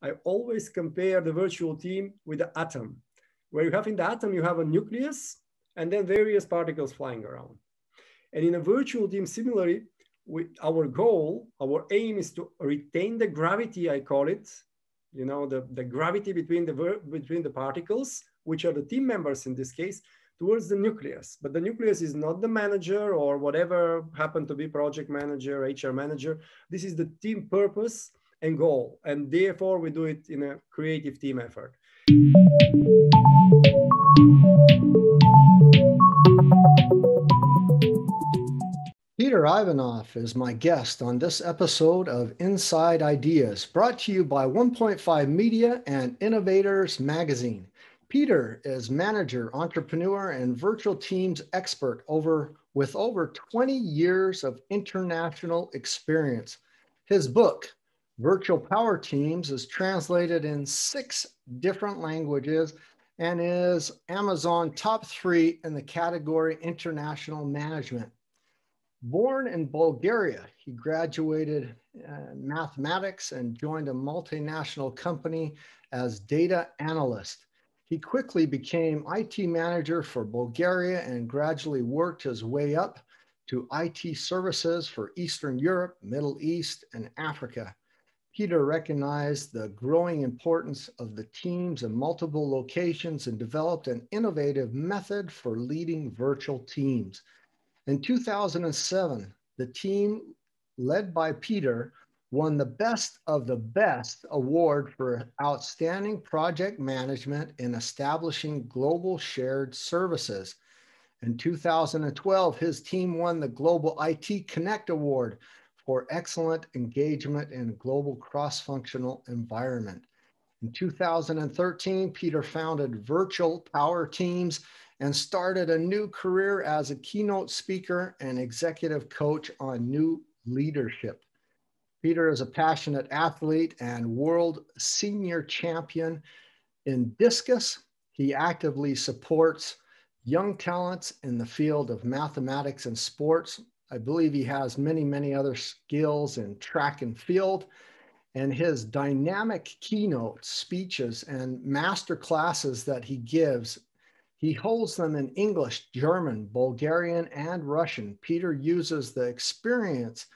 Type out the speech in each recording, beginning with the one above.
I always compare the virtual team with the atom, where you have in the atom, you have a nucleus and then various particles flying around. And in a virtual team, similarly, our goal, our aim is to retain the gravity, I call it, you know, the gravity between the particles, which are the team members in this case, towards the nucleus. But the nucleus is not the manager or whatever happened to be project manager, HR manager. This is the team purpose and goal. And therefore we do it in a creative team effort. Peter Ivanov is my guest on this episode of Inside Ideas, brought to you by 1.5 Media and Innovators Magazine. Peter is manager, entrepreneur, and virtual teams expert with over 20 years of international experience. His book, Virtual Power Teams, is translated in 6 different languages and is Amazon top 3 in the category International Management. Born in Bulgaria, he graduated mathematics and joined a multinational company as data analyst. He quickly became IT manager for Bulgaria and gradually worked his way up to IT services for Eastern Europe, Middle East, and Africa. Peter recognized the growing importance of the teams in multiple locations and developed an innovative method for leading virtual teams. In 2007, the team led by Peter won the Best of the Best Award for Outstanding Project Management in Establishing Global Shared Services. In 2012, his team won the Global IT Connect Award for Excellent Engagement in a Global Cross-Functional Environment. In 2013, Peter founded Virtual Power Teams and started a new career as a keynote speaker and executive coach on new leadership. Peter is a passionate athlete and world senior champion in discus. He actively supports young talents in the field of mathematics and sports. I believe he has many, many other skills in track and field. And his dynamic keynote speeches and master classes that he gives, he holds them in English, German, Bulgarian, and Russian. Peter uses the experience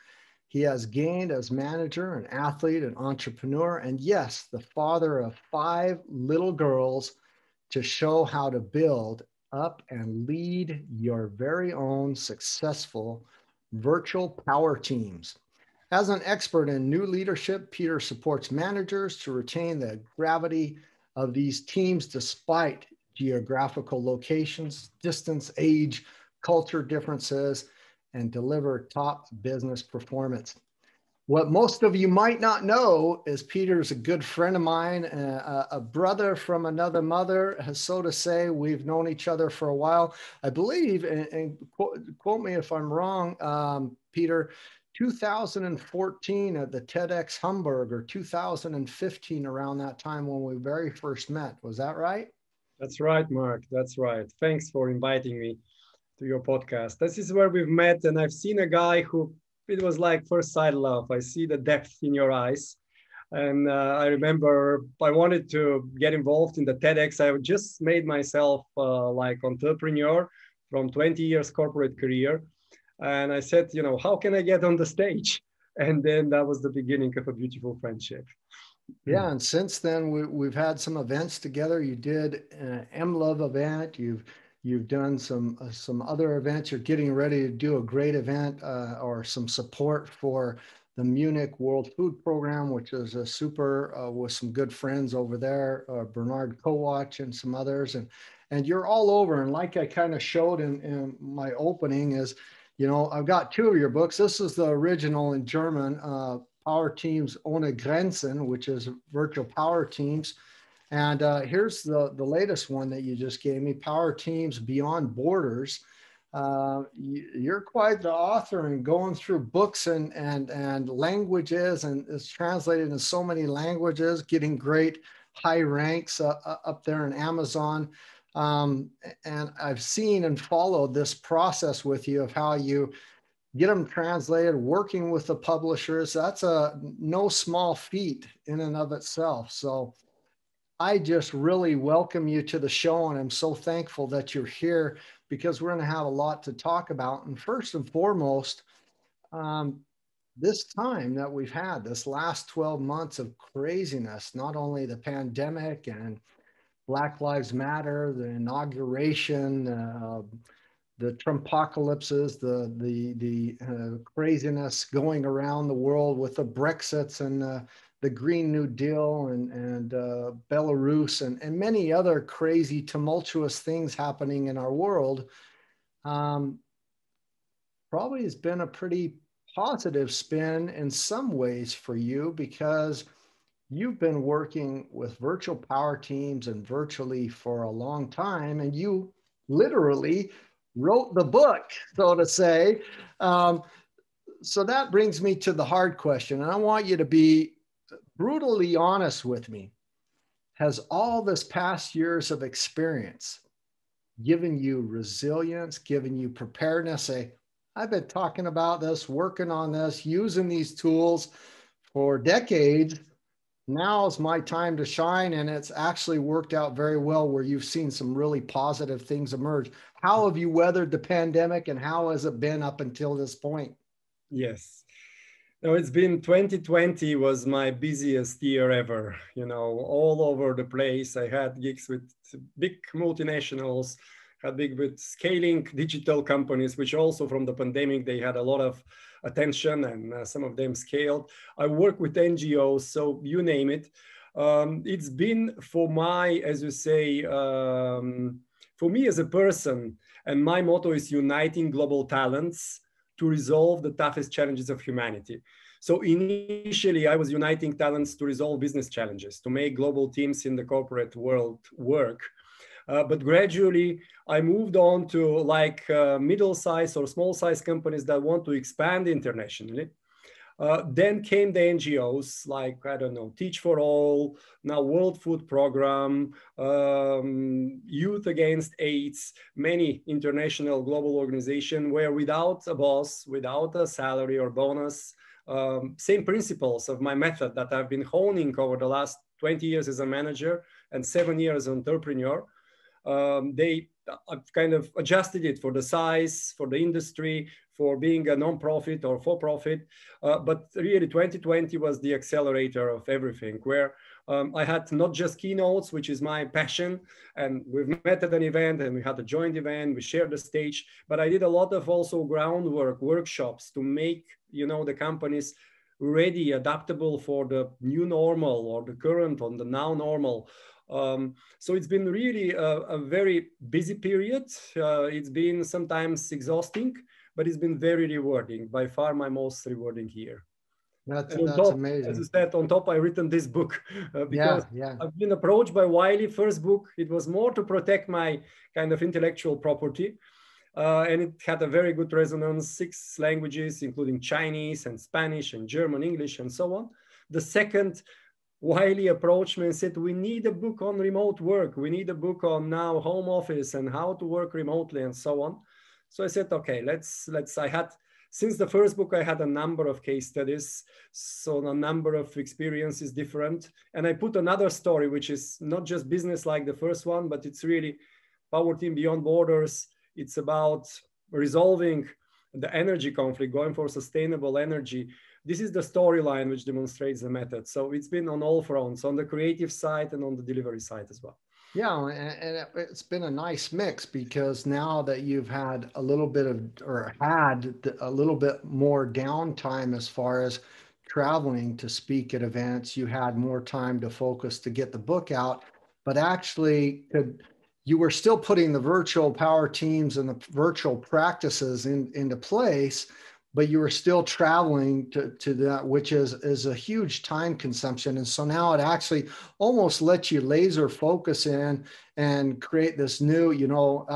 he has gained as manager, an athlete, an entrepreneur, and yes, the father of 5 little girls to show how to build up and lead your very own successful virtual power teams. As an expert in new leadership, Peter supports managers to retain the gravity of these teams despite geographical locations, distance, age, culture differences, and deliver top business performance. What most of you might not know is Peter's a good friend of mine, a brother from another mother, so to say. We've known each other for a while. I believe, and quote me if I'm wrong, Peter, 2014 at the TEDx Hamburg, or 2015, around that time when we very first met. Was that right? That's right, Mark. That's right. Thanks for inviting me to your podcast. This is where we've met, and I've seen a guy who, it was like first sight love. I see the depth in your eyes. And I remember I wanted to get involved in the TEDx. I just made myself like entrepreneur from 20 years corporate career. And I said, you know, how can I get on the stage? And then that was the beginning of a beautiful friendship. Yeah, and since then we've had some events together. You did an MLove event. You've done some other events. You're getting ready to do a great event or some support for the Munich World Food Program, which is a super with some good friends over there, Bernard Kowatch and some others. And you're all over. And like I kind of showed in my opening is, you know, I've got 2 of your books. This is the original in German. Power Teams Ohne Grenzen, which is virtual power teams. And here's the latest one that you just gave me, Power Teams Beyond Borders. You're quite the author and going through books and languages, and it's translated in so many languages, getting great high ranks up there in Amazon. And I've seen and followed this process with you of how you get them translated, working with the publishers, that's a no small feat in and of itself. So I just really welcome you to the show, and I'm so thankful that you're here, because we're going to have a lot to talk about. And first and foremost, this time that we've had, this last 12 months of craziness, not only the pandemic and Black Lives Matter, the inauguration, the Trumpocalypses, the craziness going around the world with the Brexits and the Green New Deal and Belarus and many other crazy, tumultuous things happening in our world, probably has been a pretty positive spin in some ways for you, because you've been working with virtual power teams and virtually for a long time, and you literally wrote the book, so to say. So that brings me to the hard question, and I want you to be brutally honest with me. Has all this past years of experience given you resilience, given you preparedness? Say, I've been talking about this, working on this, using these tools for decades. Now is my time to shine, and it's actually worked out very well, where you've seen some really positive things emerge. How have you weathered the pandemic, and how has it been up until this point? Yes. No, it's been 2020 was my busiest year ever, you know, all over the place. I had gigs with big multinationals, had big with scaling digital companies, which also from the pandemic, they had a lot of attention, and some of them scaled. I work with NGOs, so you name it. It's been for my, as you say, for me as a person, and my motto is uniting global talents to resolve the toughest challenges of humanity. So initially, I was uniting talents to resolve business challenges, to make global teams in the corporate world work. But gradually, I moved on to like middle-sized or small-sized companies that want to expand internationally. Then came the NGOs, like, I don't know, Teach for All, now World Food Program, Youth Against AIDS, many international global organizations where without a boss, without a salary or bonus, same principles of my method that I've been honing over the last 20 years as a manager and 7 years as an entrepreneur. I've kind of adjusted it for the size, for the industry, for being a non-profit or for-profit. But really 2020 was the accelerator of everything, where I had not just keynotes, which is my passion, and we've met at an event and we had a joint event, we shared the stage, but I did a lot of also groundwork, workshops to make, you know, the companies ready, adaptable for the new normal or the current on the now normal. So it's been really a very busy period. It's been sometimes exhausting, but it's been very rewarding, by far my most rewarding year. That's amazing. As I said, on top, I've written this book because I've been approached by Wiley. First book, it was more to protect my kind of intellectual property. And it had a very good resonance, 6 languages, including Chinese and Spanish and German, English, and so on. The second, Wiley approached me and said, we need a book on remote work. We need a book on now home office and how to work remotely and so on. So I said, okay, let's, I had, since the first book, I had a number of case studies. So a number of experiences different. And I put another story, which is not just business like the first one, but it's really Power Team Beyond Borders. It's about resolving the energy conflict, going for sustainable energy. This is the storyline which demonstrates the method. So it's been on all fronts, on the creative side and on the delivery side as well. Yeah, and it's been a nice mix, because now that you've had a little bit of, or had a little bit more downtime as far as traveling to speak at events, you had more time to focus to get the book out, but actually you were still putting the virtual power teams and the virtual practices into place, but you were still traveling to that, which is a huge time consumption. And so now it actually almost lets you laser focus in and create this new, you know,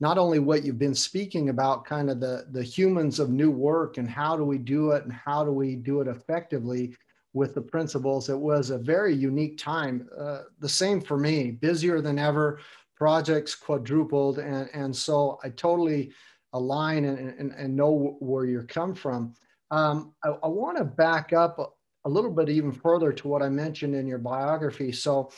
not only what you've been speaking about, kind of the humans of new work and how do we do it and how do we do it effectively with the principles. It was a very unique time. The same for me, busier than ever, projects quadrupled. And so I totally align and know where you come from. I want to back up a little bit even further to what I mentioned in your biography. So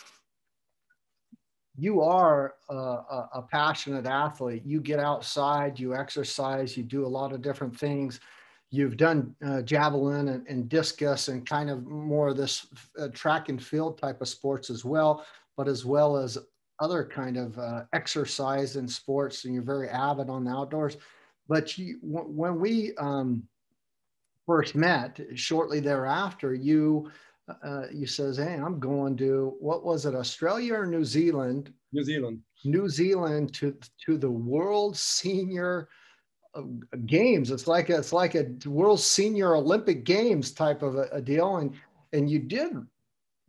you are a passionate athlete. You get outside, you exercise, you do a lot of different things. You've done javelin and discus and kind of more of this track and field type of sports as well, but as well as other kind of exercise and sports, and you're very avid on the outdoors. But you, when we first met, shortly thereafter, you says, hey, I'm going to, what was it, Australia or New Zealand? New Zealand. New Zealand to the World Senior Games. It's like a World Senior Olympic Games type of a deal. And you did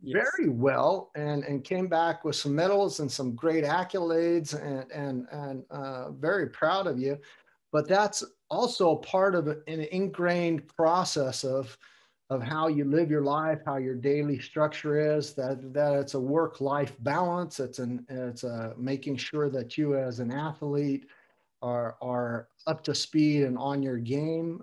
very well and came back with some medals and some great accolades and very proud of you. But that's also part of an ingrained process of how you live your life, how your daily structure is, that it's a work-life balance. It's making sure that you as an athlete are up to speed and on your game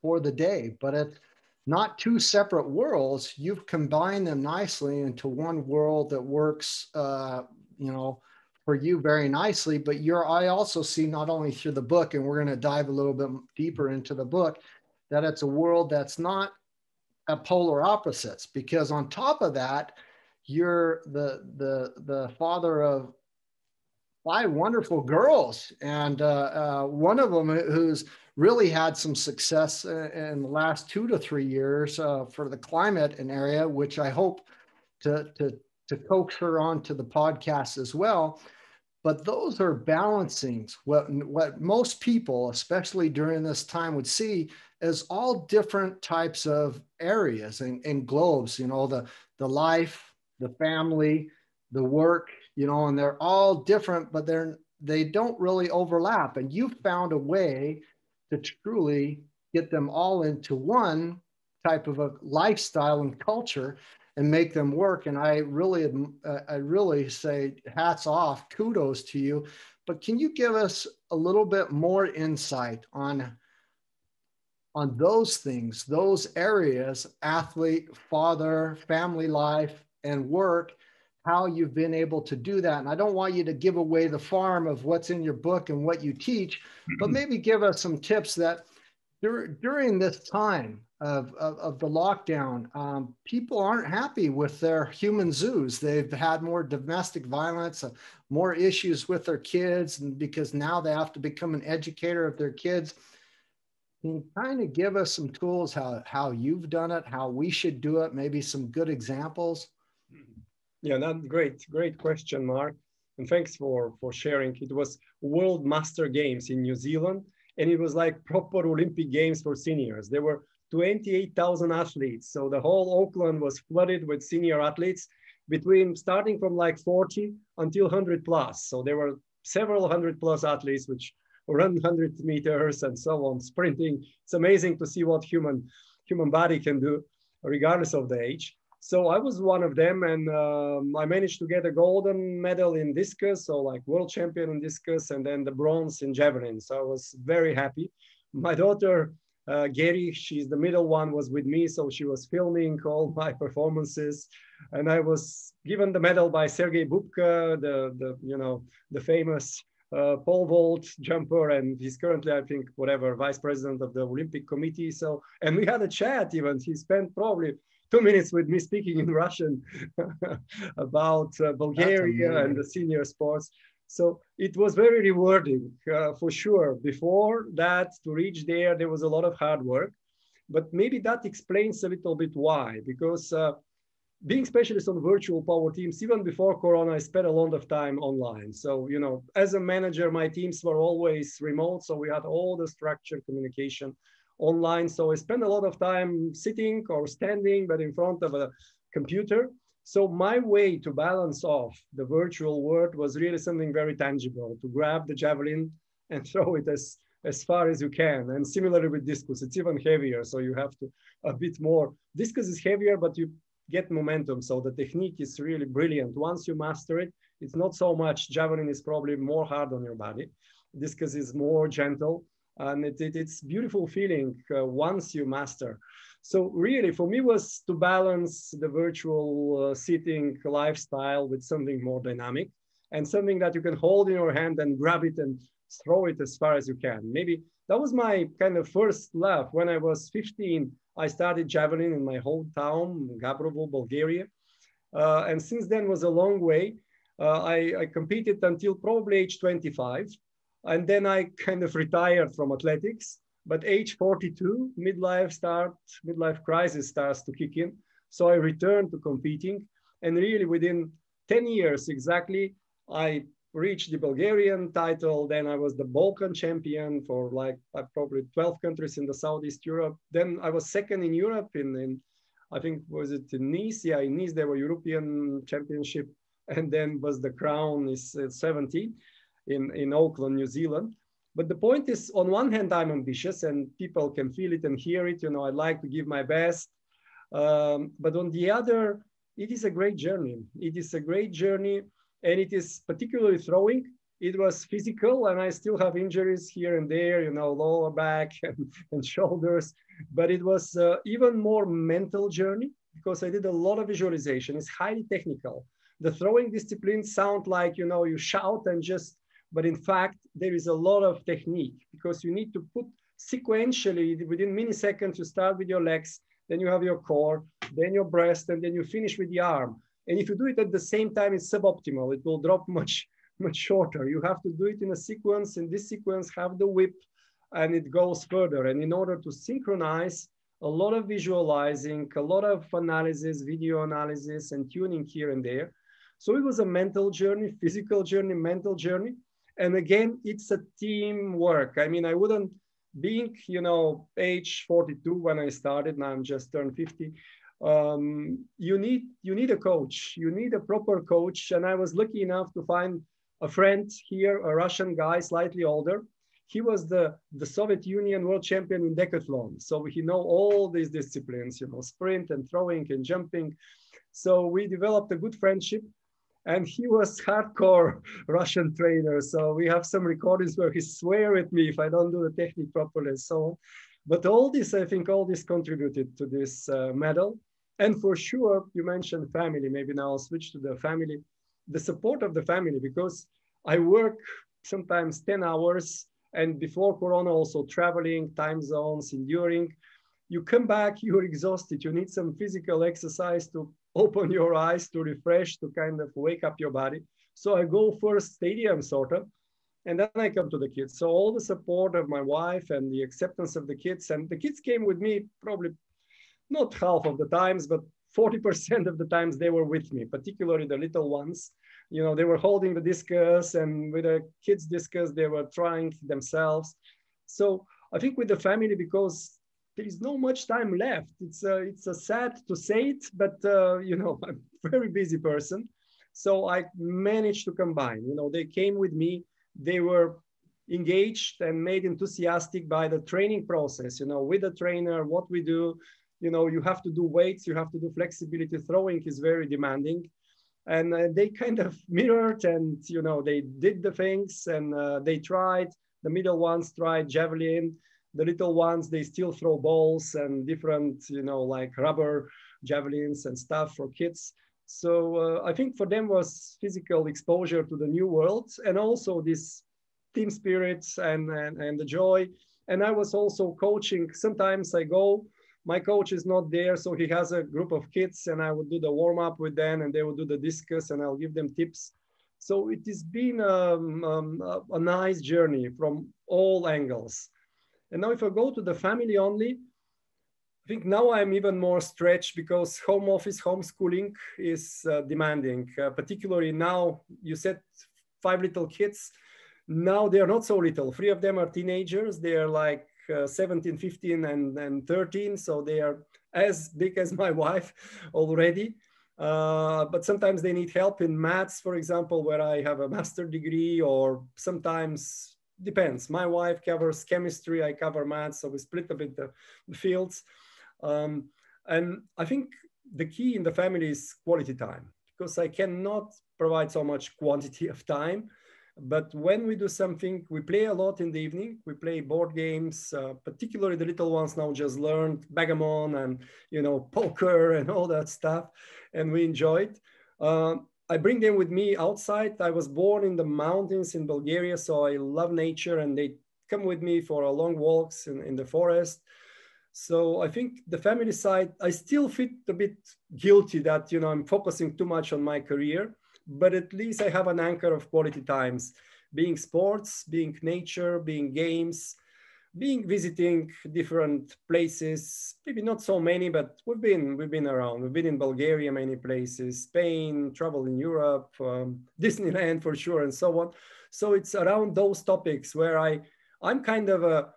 for the day. But it's not two separate worlds. You've combined them nicely into one world that works, you know, for you very nicely. But I also see, not only through the book, and we're going to dive a little bit deeper into the book, that it's a world that's not at polar opposites, because on top of that, you're the father of 5 wonderful girls, and one of them who's really had some success in the last 2 to 3 years for the climate and area, which I hope to coax her onto the podcast as well. But those are balancings. What most people, especially during this time, would see as all different types of areas and globes, you know, the life, the family, the work, you know, and they're all different, but they don't really overlap. And you found a way to truly get them all into one type of a lifestyle and culture and make them work. And I really say hats off, kudos to you. But can you give us a little bit more insight on those things, those areas, athlete, father, family life, and work, how you've been able to do that? And I don't want you to give away the farm of what's in your book and what you teach, but maybe give us some tips that during this time of the lockdown, people aren't happy with their human zoos. They've had more domestic violence, more issues with their kids, and because now they have to become an educator of their kids. Can you kind of give us some tools, how you've done it, how we should do it, maybe some good examples? Yeah, that's great question, Mark. And thanks for sharing. It was World Master Games in New Zealand, and it was like proper Olympic Games for seniors. There were 28,000 athletes. So the whole Auckland was flooded with senior athletes, starting from like 40 until 100 plus. So there were several 100 plus athletes which run 100 meters and so on, sprinting. It's amazing to see what human body can do regardless of the age. So I was one of them, and I managed to get a golden medal in discus, so like world champion in discus, and then the bronze in javelin. So I was very happy. My daughter, Gary, she's the middle one, was with me. So she was filming all my performances, and I was given the medal by Sergei Bubka, the famous pole vault jumper, and he's currently, I think, vice president of the Olympic Committee. So, and we had a chat even. He spent probably 2 minutes with me speaking in Russian about Bulgaria and the senior sports. So it was very rewarding for sure. Before that, to reach there was a lot of hard work, but maybe that explains a little bit why, because being specialist on virtual power teams, even before Corona, I spent a lot of time online. So, you know, as a manager, my teams were always remote. So we had all the structured communication online. So I spent a lot of time sitting or standing, but in front of a computer. So my way to balance off the virtual world was really something very tangible, to grab the javelin and throw it as far as you can. And similarly with discus, it's even heavier. So you have to a bit more. Discus is heavier, but you get momentum. So the technique is really brilliant. Once you master it, it's not so much. Javelin is probably more hard on your body. Discus is more gentle, and it's beautiful feeling once you master. So really for me was to balance the virtual sitting lifestyle with something more dynamic and something that you can hold in your hand and grab it and throw it as far as you can. Maybe that was my kind of first love. When I was 15, I started javelin in my hometown, Gabrovo, Bulgaria. And since then was a long way. I competed until probably age 25. And then I kind of retired from athletics, but age 42, midlife crisis starts to kick in. So I returned to competing, and really within 10 years exactly, I reached the Bulgarian title. Then I was the Balkan champion for like probably 12 countries in the Southeast Europe. Then I was second in Europe in I think, was it in Nice? Yeah, in Nice there were European championship, and then was the crown is 17. In Auckland, New Zealand. But the point is, on one hand, I'm ambitious and people can feel it and hear it. You know, I'd like to give my best. But on the other, it is a great journey. It is a great journey, and it is particularly throwing. It was physical, and I still have injuries here and there, you know, lower back and shoulders. But it was even more mental journey because I did a lot of visualization. It's highly technical. The throwing disciplines sound like, you know, you shout and just, but in fact, there is a lot of technique because you need to put sequentially within milliseconds, you start with your legs, then you have your core, then your breast, and then you finish with the arm. And if you do it at the same time, it's suboptimal. It will drop much, much shorter. You have to do it in a sequence. In this sequence, have the whip, and it goes further. And in order to synchronize, a lot of visualizing, a lot of analysis, video analysis, and tuning here and there. So it was a mental journey, physical journey, mental journey. And again, it's a teamwork. I mean, I wouldn't, being, you know, age 42 when I started, now I'm just turned 50, you need a coach, you need a proper coach. And I was lucky enough to find a friend here, a Russian guy, slightly older. He was the Soviet Union world champion in decathlon. So he knows all these disciplines, you know, sprint and throwing and jumping. So we developed a good friendship. And he was hardcore Russian trainer. So we have some recordings where he swears at me if I don't do the technique properly and so on. But all this, I think all this contributed to this medal. And for sure, you mentioned family. Maybe now I'll switch to the family, the support of the family, because I work sometimes 10 hours and before Corona also traveling, time zones, enduring. You come back, you're exhausted. You need some physical exercise to open your eyes, to refresh, to kind of wake up your body. So I go first stadium sort of, and then I come to the kids. So all the support of my wife and the acceptance of the kids, and the kids came with me probably not half of the times, but 40% of the times they were with me, particularly the little ones. You know, they were holding the discus, and with the kids' discus, they were trying themselves. So I think with the family, because there is not much time left. It's sad to say it, but you know, I'm a very busy person. So I managed to combine, you know, they came with me, they were engaged and made enthusiastic by the training process, you know, with the trainer, what we do, you know, you have to do weights, you have to do flexibility. Throwing is very demanding. And they kind of mirrored and, you know, they did the things and they tried, the middle ones tried javelin. The little ones, they still throw balls and different, you know, like rubber javelins and stuff for kids. So I think for them was physical exposure to the new world and also this team spirit and the joy. And I was also coaching. Sometimes I go, my coach is not there. So he has a group of kids and I would do the warm up with them and they would do the discus and I'll give them tips. So it has been a nice journey from all angles. And now if I go to the family only, I think now I'm even more stretched because home office, homeschooling is demanding, particularly now you said 5 little kids. Now they're not so little. 3 of them are teenagers. They are like 17, 15 and 13. So they are as big as my wife already. But sometimes they need help in maths, for example, where I have a master's degree, or sometimes depends. My wife covers chemistry, I cover math, so we split a bit the fields. And I think the key in the family is quality time, because I cannot provide so much quantity of time. But when we do something, we play a lot in the evening. We play board games, particularly the little ones now just learned backgammon and, you know, poker and all that stuff. And we enjoy it. I bring them with me outside. I was born in the mountains in Bulgaria, so I love nature, and they come with me for long walks in the forest. So I think the family side, I still feel a bit guilty that, you know, I'm focusing too much on my career, but at least I have an anchor of quality times, being sports, being nature, being games, being visiting different places, maybe not so many, but we've been around. We've been in Bulgaria, many places, Spain, travel in Europe, Disneyland for sure, and so on. So it's around those topics where I'm kind of a,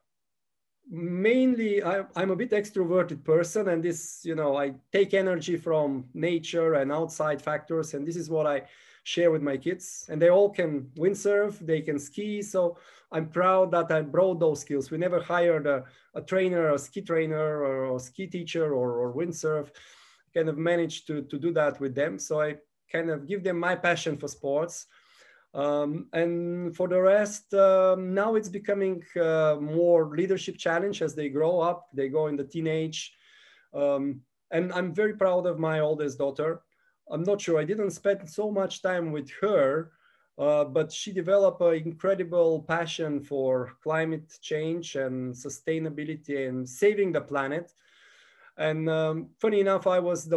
mainly, I'm a bit extroverted person, and this, you know, I take energy from nature and outside factors, and this is what I share with my kids. And they all can windsurf, they can ski, so I'm proud that I brought those skills. We never hired a trainer, a ski trainer, or ski teacher, or windsurf. I kind of managed to do that with them, so I kind of give them my passion for sports. And for the rest, now it's becoming more leadership challenge as they grow up, they go in the teenage. And I'm very proud of my oldest daughter. I'm not sure, I didn't spend so much time with her, but she developed an incredible passion for climate change and sustainability and saving the planet. And funny enough, I was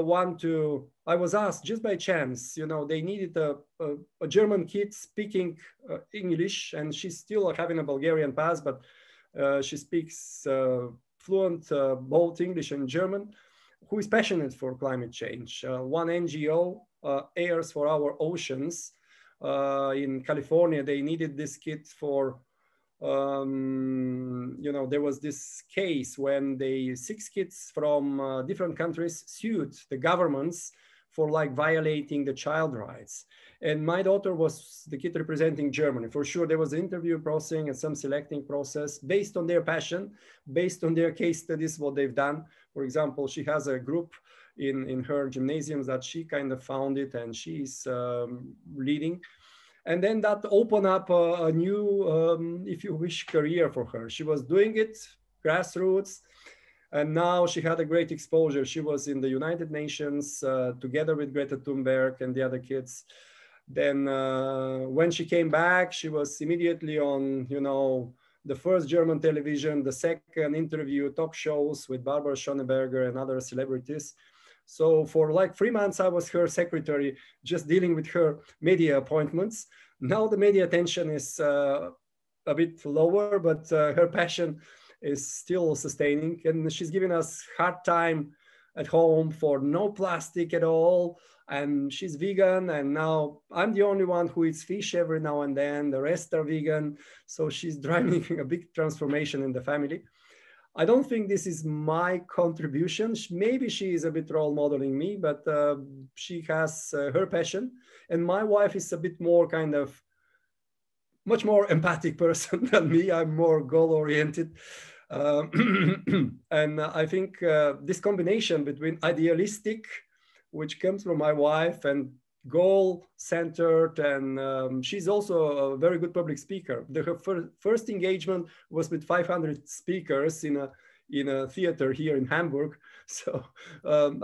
asked just by chance, you know, they needed a German kid speaking English, and she's still having a Bulgarian pass, but she speaks fluent both English and German, who is passionate for climate change. One NGO, Airs for Our Oceans, in California, they needed this kid for you know, there was this case when the 6 kids from different countries sued the governments for like violating the child rights. And my daughter was the kid representing Germany. For sure, there was an interview process and some selecting process based on their passion, based on their case studies, what they've done. For example, she has a group in her gymnasiums that she kind of founded, and she's leading. And then that opened up a new, if you wish, career for her. She was doing it, grassroots, and now she had a great exposure. She was in the United Nations together with Greta Thunberg and the other kids. Then when she came back, she was immediately on, you know, the first German television, the second interview, talk shows with Barbara Schöneberger and other celebrities. So for like 3 months, I was her secretary, just dealing with her media appointments. Now the media attention is a bit lower, but her passion is still sustaining. And she's giving us hard time at home for no plastic at all. And she's vegan. And now I'm the only one who eats fish every now and then. The rest are vegan. So she's driving a big transformation in the family. I don't think this is my contribution. Maybe she is a bit role modeling me, but she has her passion. And my wife is a bit more kind of much more empathic person than me. I'm more goal oriented. And I think this combination between idealistic, which comes from my wife, and goal centered, and she's also a very good public speaker. Her first engagement was with 500 speakers in a theater here in Hamburg. So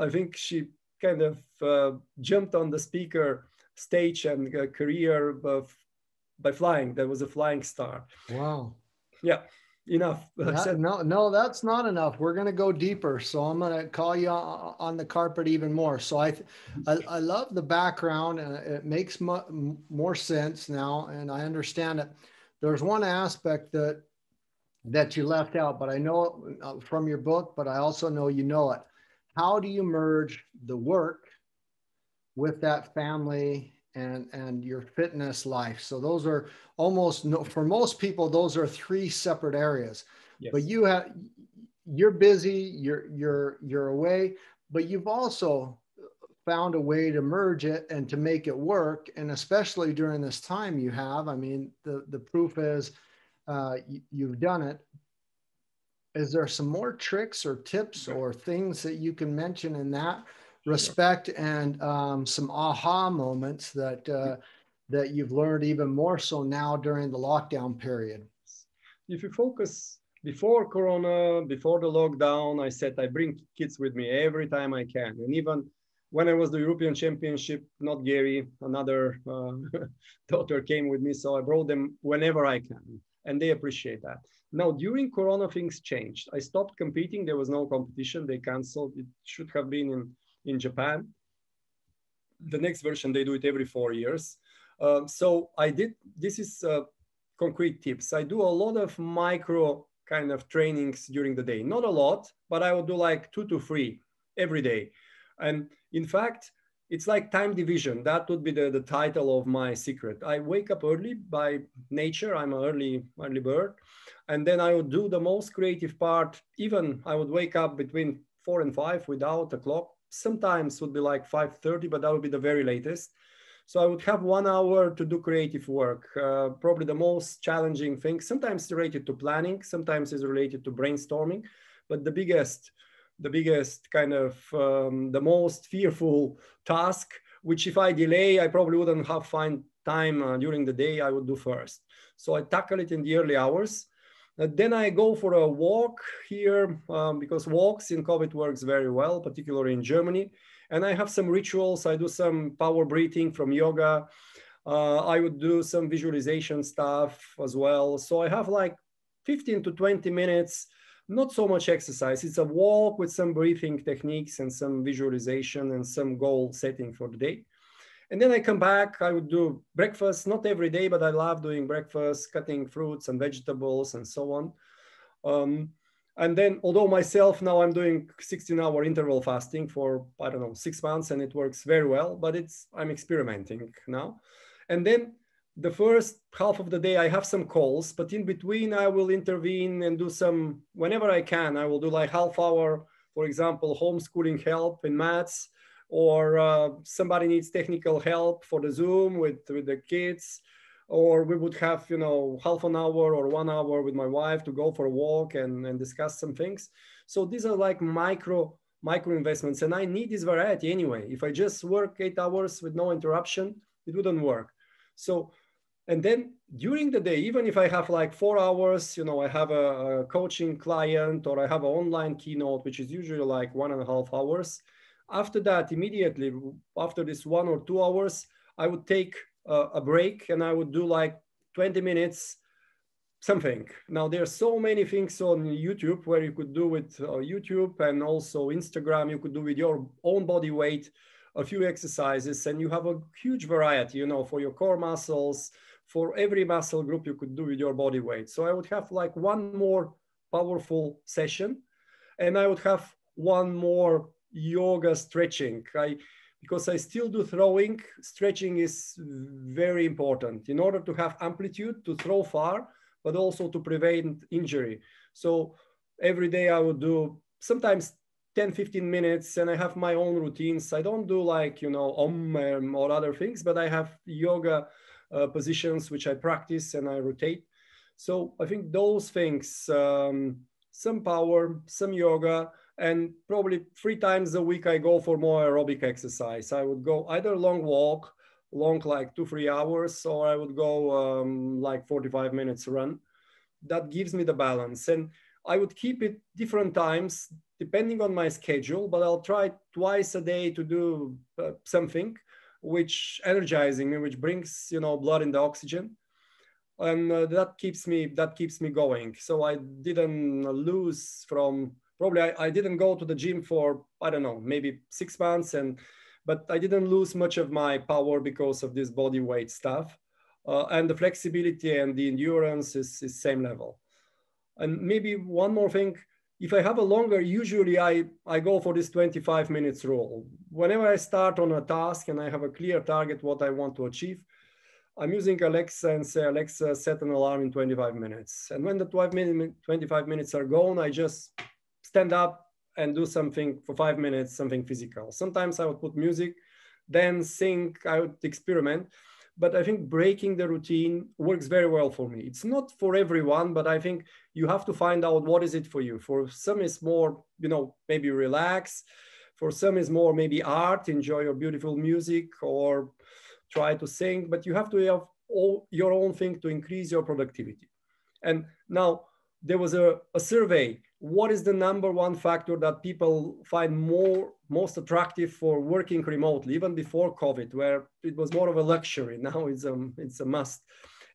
I think she kind of jumped on the speaker stage and career by flying. There was a flying star. Wow. Yeah. Enough. No, that's not enough. We're going to go deeper. So I'm going to call you on the carpet even more. So I love the background, and it makes more sense now. And I understand it. There's one aspect that you left out, but I know from your book, but I also know you know it. How do you merge the work with that family and your fitness life? So those are almost, for most people, those are 3 separate areas. Yes. But you're busy, you're away, but you've also found a way to merge it and to make it work. And especially during this time you have, I mean, the proof is you've done it. Is there some more tricks or tips or things that you can mention in that respect and some aha moments that that you've learned even more so now during the lockdown period? If you focus before Corona, before the lockdown, I said I bring kids with me every time I can. And even when I was the European Championship, not Gary, another daughter came with me. So I brought them whenever I can. And they appreciate that. Now, during Corona, things changed. I stopped competing. There was no competition. They canceled. It should have been in Japan. The next version, they do it every 4 years. So I did, this is concrete tips. I do a lot of micro kind of trainings during the day. Not a lot, but I would do like 2 to 3 every day. And in fact, it's like time division. That would be the title of my secret. I wake up early by nature. I'm an early bird. And then I would do the most creative part. Even I would wake up between 4 and 5 without a clock. Sometimes would be like 5:30, but that would be the very latest. So I would have 1 hour to do creative work, probably the most challenging thing. Sometimes related to planning, sometimes it's related to brainstorming, but the biggest kind of, the most fearful task, which if I delay, I probably wouldn't have find time during the day, I would do first. So I tackle it in the early hours. Then I go for a walk here because walks in COVID works very well, particularly in Germany. And I have some rituals. I do some power breathing from yoga. I would do some visualization stuff as well. So I have like 15 to 20 minutes, not so much exercise. It's a walk with some breathing techniques and some visualization and some goal setting for the day. And then I come back, I would do breakfast, not every day, but I love doing breakfast, cutting fruits and vegetables and so on. And then, although myself, now I'm doing 16-hour interval fasting for, I don't know, 6 months, and it works very well, but it's, I'm experimenting now. And then the first half of the day, I have some calls, but in between I will intervene and do some, whenever I can, I will do like half hour, for example, homeschooling help in maths, or somebody needs technical help for the Zoom with the kids, or we would have, you know, half an hour or 1 hour with my wife to go for a walk and discuss some things. So these are like micro investments, and I need this variety anyway. If I just work 8 hours with no interruption, it wouldn't work. So, and then during the day, even if I have like 4 hours, you know, I have a coaching client or I have an online keynote, which is usually like 1.5 hours. After that, immediately after this 1 or 2 hours, I would take a break and I would do like 20 minutes, something. Now, there are so many things on YouTube where you could do with YouTube and also Instagram, you could do with your own body weight, a few exercises, and you have a huge variety, you know, for your core muscles, for every muscle group you could do with your body weight. So I would have like one more powerful session and I would have one more yoga stretching. Because I still do throwing, stretching is very important in order to have amplitude to throw far, but also to prevent injury. So every day I would do sometimes 10, 15 minutes and I have my own routines. I don't do like, you know, or other things, but I have yoga positions which I practice and I rotate. So I think those things, some power, some yoga, and probably 3 times a week, I go for more aerobic exercise. I would go either long walk, long like 2-3 hours, or I would go like 45 minutes run. That gives me the balance. And I would keep it different times, depending on my schedule, but I'll try twice a day to do something which energizing me, which brings, you know, blood in the oxygen. And that keeps me going. So I didn't lose from, probably I didn't go to the gym for, I don't know, maybe 6 months, but I didn't lose much of my power because of this body weight stuff. And the flexibility and the endurance is same level. And maybe one more thing, if I have a longer, usually I go for this 25 minutes rule. Whenever I start on a task and I have a clear target, what I want to achieve, I'm using Alexa and say, Alexa, set an alarm in 25 minutes. And when the 25 minutes are gone, I just stand up and do something for 5 minutes, something physical. Sometimes I would put music, dance, sing, I would experiment. But I think breaking the routine works very well for me. It's not for everyone, but I think you have to find out what is it for you. For some it's more, you know, maybe relax. For some it's more maybe art, enjoy your beautiful music or try to think, but you have to have all your own thing to increase your productivity. And now there was a survey. What is the number one factor that people find most attractive for working remotely, even before COVID, where it was more of a luxury? Now it's a must.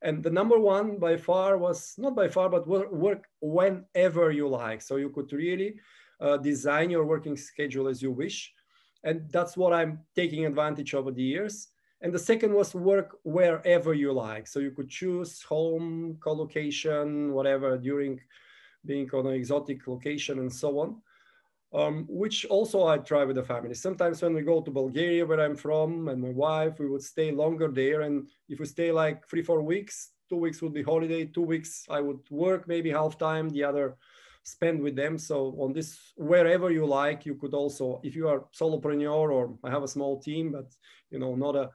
And the number one by far was, not by far, but work whenever you like. So you could really design your working schedule as you wish. And that's what I'm taking advantage over the years. And the second was work wherever you like. So you could choose home, co-location, whatever, during being on an exotic location and so on, which also I try with the family. Sometimes when we go to Bulgaria, where I'm from, and my wife, we would stay longer there. And if we stay like 3-4 weeks, 2 weeks would be holiday, 2 weeks I would work maybe half time, the other spend with them. So on this, wherever you like, you could also, if you are solopreneur or I have a small team, but you know, not a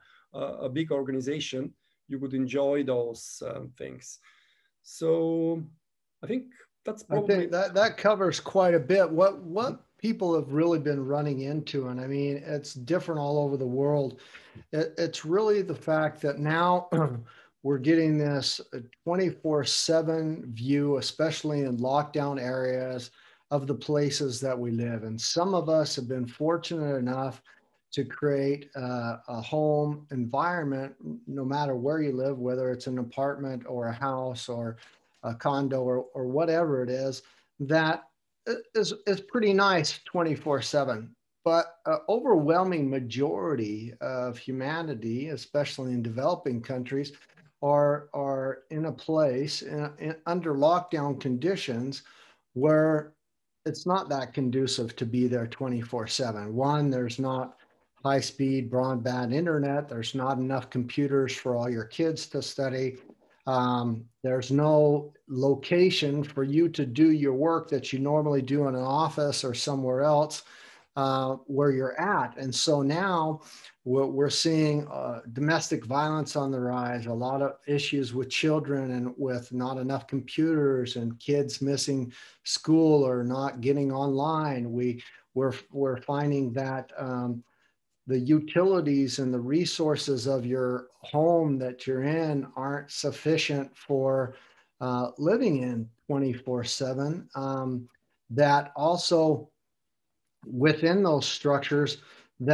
big organization, you could enjoy those things. So I think that's probably— I think that covers quite a bit. What people have really been running into, and I mean, it's different all over the world. It's really the fact that now we're getting this 24/7 view, especially in lockdown areas, of the places that we live. And some of us have been fortunate enough to create a home environment, no matter where you live, whether it's an apartment or a house or a condo or whatever it is, that is pretty nice 24/7. But an overwhelming majority of humanity, especially in developing countries, are in a place under lockdown conditions where it's not that conducive to be there 24/7. One, there's not high-speed broadband internet. There's not enough computers for all your kids to study. There's no location for you to do your work that you normally do in an office or somewhere else, where you're at. And so now we're seeing domestic violence on the rise, a lot of issues with children and with not enough computers and kids missing school or not getting online. We're finding that the utilities and the resources of your home that you're in aren't sufficient for living in 24/7. That also, within those structures,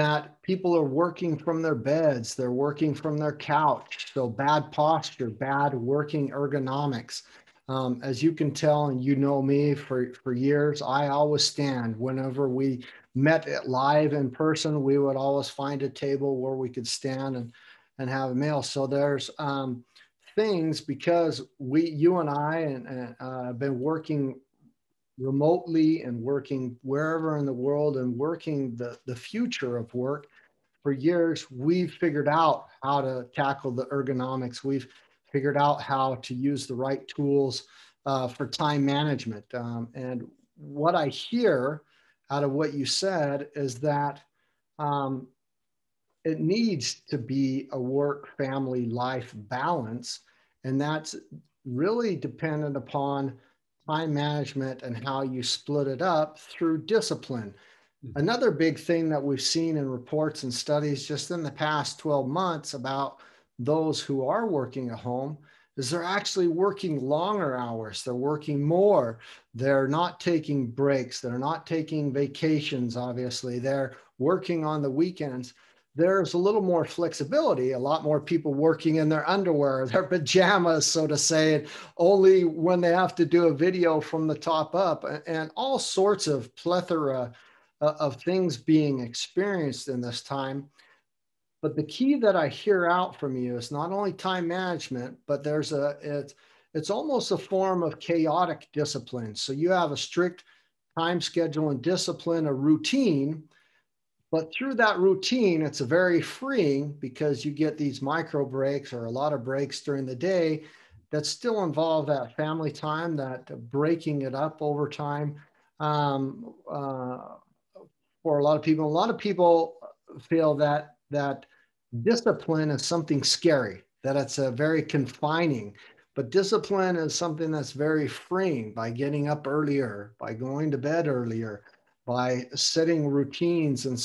that people are working from their beds, they're working from their couch. So bad posture, bad working ergonomics. As you can tell, and you know me for years, I always stand. Whenever we met live in person, we would always find a table where we could stand and have a meal. So there's things, because you and I have been working remotely and working wherever in the world and working the future of work for years, we've figured out how to tackle the ergonomics. We've figured out how to use the right tools for time management. And what I hear out of what you said is that it needs to be a work-family life balance. And that's really dependent upon time management and how you split it up through discipline. Mm-hmm. Another big thing that we've seen in reports and studies just in the past 12 months about those who are working at home is they're actually working longer hours. They're working more. They're not taking breaks. They're not taking vacations, obviously. They're working on the weekends. There's a little more flexibility, a lot more people working in their underwear, their pajamas, so to say, only when they have to do a video from the top up, and all sorts of plethora of things being experienced in this time. But the key that I hear out from you is not only time management, but there's it's almost a form of chaotic discipline. So you have a strict time schedule and discipline, a routine. But through that routine, it's a very freeing, because you get these micro breaks or a lot of breaks during the day that still involve that family time, that breaking it up over time. For a lot of people feel that discipline is something scary, that it's a very confining, but discipline is something that's very freeing, by getting up earlier, by going to bed earlier, by setting routines and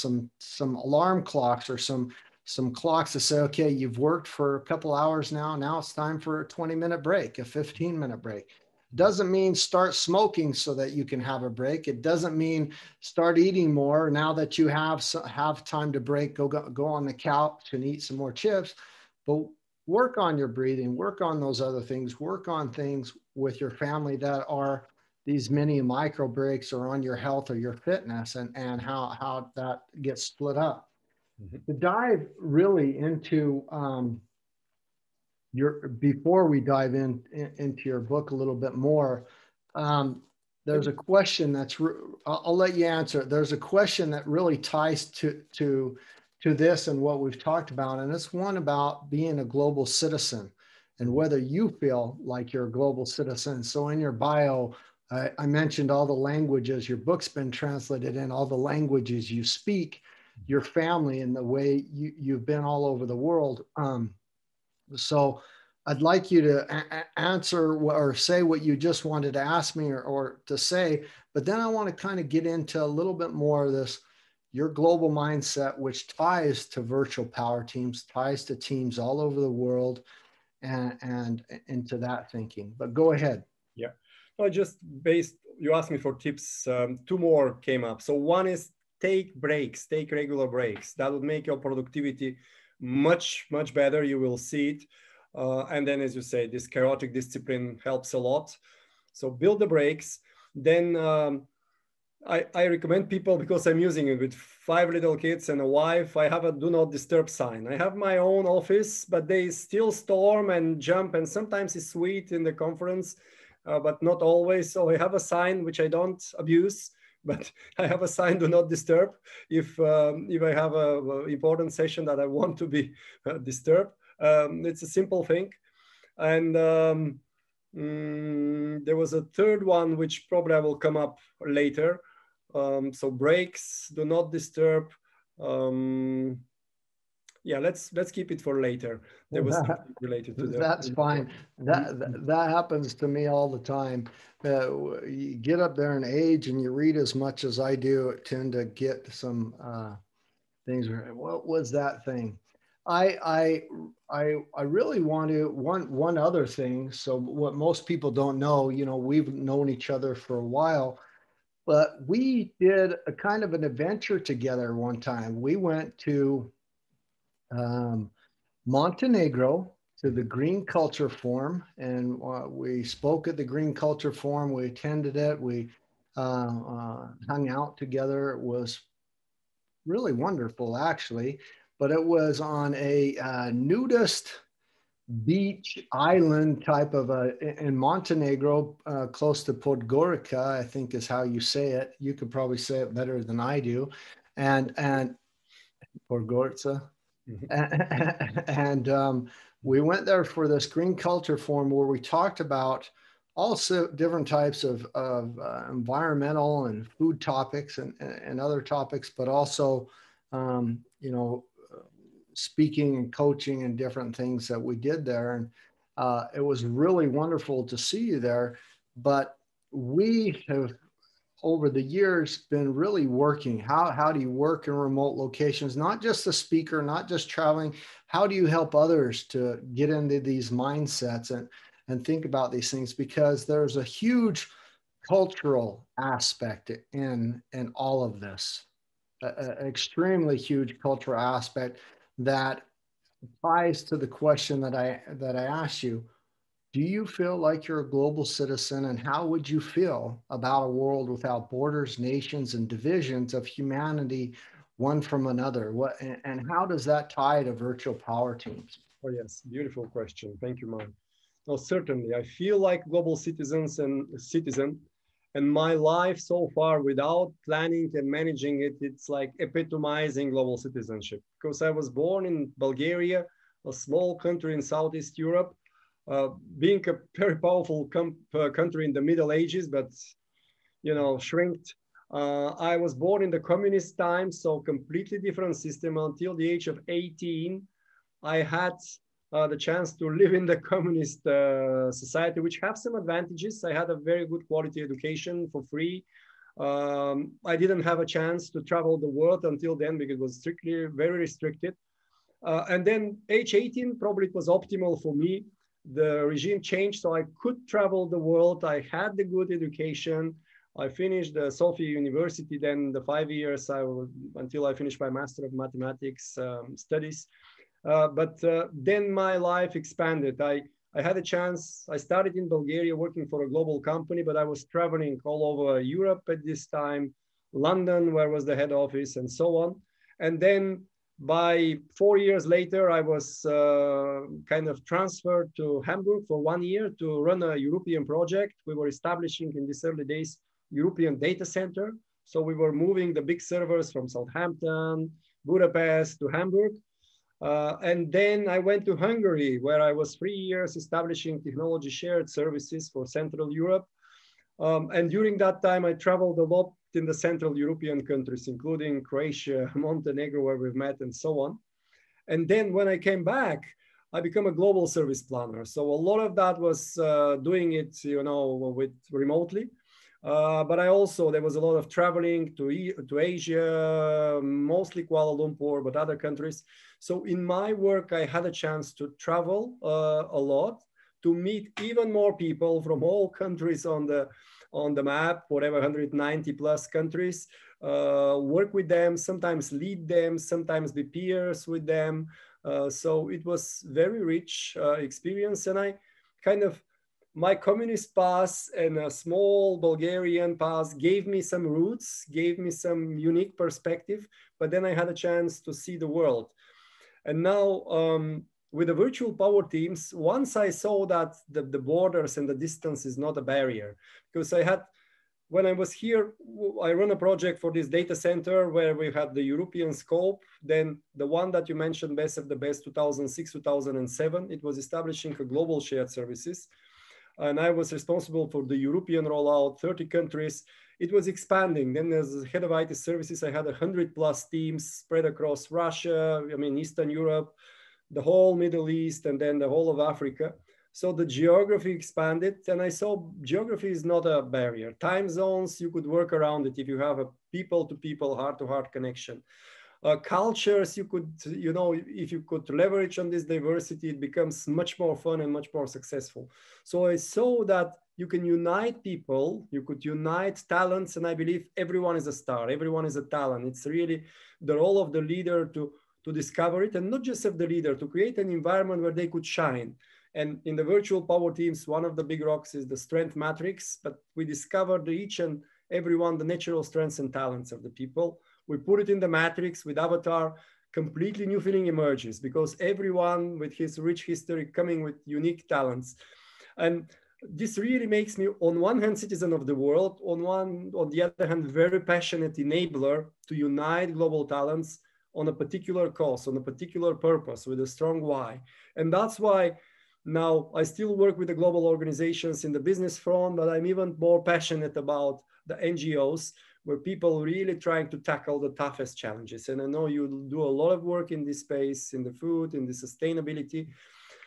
some alarm clocks or some some clocks to say, okay, you've worked for a couple hours now. Now it's time for a 20-minute break, a 15-minute break. Doesn't mean start smoking so that you can have a break. It doesn't mean start eating more. Now that you have time to break, go on the couch and eat some more chips. But work on your breathing, work on those other things, work on things with your family that are these mini micro breaks or on your health or your fitness, and how that gets split up. Mm-hmm. To dive really into before we dive into your book a little bit more, there's a question that's, I'll let you answer it. There's a question that really ties to this and what we've talked about. And it's one about being a global citizen and whether you feel like you're a global citizen. So in your bio, I mentioned all the languages, your book's been translated in all the languages you speak, your family and the way you've been all over the world. So I'd like you to answer or say what you just wanted to ask me or to say, but then I want to kind of get into a little bit more of this, your global mindset, which ties to virtual power teams, ties to teams all over the world and into that thinking, but go ahead. Yeah, no, just you asked me for tips, two more came up. So one is take breaks, take regular breaks. That would make your productivity much, much better. You will see it. And then, as you say, this chaotic discipline helps a lot. So build the breaks. Then I recommend people, because I'm using it with 5 little kids and a wife, I have a do not disturb sign. I have my own office, but they still storm and jump. And sometimes it's sweet in the conference, but not always. So I have a sign which I don't abuse. But I have a sign, do not disturb, if I have a important session that I want to be disturbed. It's a simple thing. And there was a third one, which probably I will come up later. So breaks, do not disturb. Yeah, let's keep it for later. There was something related to that. That's fine. That happens to me all the time. You get up there in age and you read as much as I do, I tend to get some things. What was that thing? I really want to one other thing. So what most people don't know, you know, we've known each other for a while. But we did a kind of an adventure together one time. We went to Montenegro to the Green Culture Forum, and we spoke at the Green Culture Forum. We attended it. We hung out together. It was really wonderful, actually. But it was on a nudist beach island type of in Montenegro, close to Podgorica, I think is how you say it. You could probably say it better than I do, and Podgorica. And we went there for this Green Culture Forum where we talked about also different types of environmental and food topics and other topics, but also, you know, speaking and coaching and different things that we did there. And it was really wonderful to see you there. But we have, over the years, been really working. How do you work in remote locations? Not just the speaker, not just traveling. How do you help others to get into these mindsets and think about these things? Because there's a huge cultural aspect in all of this, an extremely huge cultural aspect that ties to the question that I asked you. Do you feel like you're a global citizen, and how would you feel about a world without borders, nations, and divisions of humanity one from another? What and how does that tie to virtual power teams? Oh, yes, beautiful question. Thank you, Mike. No, certainly. I feel like global citizens and citizen, and my life so far, without planning and managing it, it's like epitomizing global citizenship, because I was born in Bulgaria, a small country in Southeast Europe. Being a very powerful country in the Middle Ages, but, you know, shrinked. I was born in the communist time, so completely different system. Until the age of 18, I had the chance to live in the communist society, which have some advantages. I had a very good quality education for free. I didn't have a chance to travel the world until then because it was strictly very restricted. And then age 18, probably it was optimal for me. The regime changed, so I could travel the world. I had the good education. I finished the Sofia University, then the 5 years until I finished my Master of Mathematics studies. Then my life expanded. I had a chance. I started in Bulgaria working for a global company, but I was traveling all over Europe at this time, London, where was the head office, and so on. And then by 4 years later, I was kind of transferred to Hamburg for 1 year to run a European project. We were establishing in these early days European data center. So we were moving the big servers from Southampton, Budapest to Hamburg. And then I went to Hungary, where I was 3 years establishing technology shared services for Central Europe. And during that time, I traveled a lot in the Central European countries, including Croatia, Montenegro, where we've met, and so on. And then when I came back, I became a global service planner. So a lot of that was doing it, you know, with remotely. But I also, there was a lot of traveling to Asia, mostly Kuala Lumpur, but other countries. So in my work, I had a chance to travel a lot, to meet even more people from all countries on the map, whatever, 190 plus countries, work with them, sometimes lead them, sometimes be peers with them. So it was very rich experience. And I kind of, my communist past and a small Bulgarian past gave me some roots, gave me some unique perspective, but then I had a chance to see the world. And now with the virtual power teams, once I saw that the borders and the distance is not a barrier, because I had, when I was here, I run a project for this data center where we had the European scope, then the one that you mentioned, Best of the Best 2006, 2007, it was establishing a global shared services. And I was responsible for the European rollout, 30 countries. It was expanding. Then as head of IT services, I had 100 plus teams spread across Russia, I mean, Eastern Europe, the whole Middle East, and then the whole of Africa. So the geography expanded, and I saw geography is not a barrier. Time zones, you could work around it if you have a people-to-people, heart-to-heart connection. Cultures, you could, you know, if you could leverage on this diversity, it becomes much more fun and much more successful. So I saw that you can unite people, you could unite talents, and I believe everyone is a star, everyone is a talent. It's really the role of the leader to discover it, and not just of the leader, to create an environment where they could shine. And in the virtual power teams, one of the big rocks is the strength matrix, but we discovered each and everyone, the natural strengths and talents of the people. We put it in the matrix with Avatar, completely new feeling emerges because everyone with his rich history coming with unique talents. And this really makes me on one hand, citizen of the world, on the other hand, very passionate enabler to unite global talents on a particular cause, on a particular purpose with a strong why. And that's why now I still work with the global organizations in the business front, but I'm even more passionate about the NGOs, where people really trying to tackle the toughest challenges. And I know you do a lot of work in this space, in the food, in the sustainability.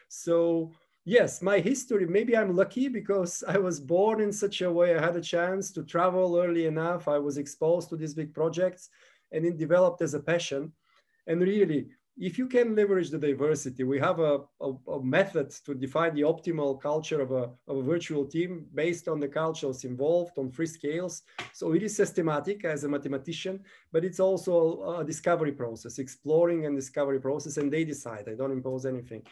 So yes, my history, maybe I'm lucky because I was born in such a way, I had a chance to travel early enough. I was exposed to these big projects and it developed as a passion. And really, if you can leverage the diversity, we have a method to define the optimal culture of a virtual team based on the cultures involved on three scales. So it is systematic as a mathematician, but it's also a discovery process, exploring and discovery process, and they decide, I don't impose anything.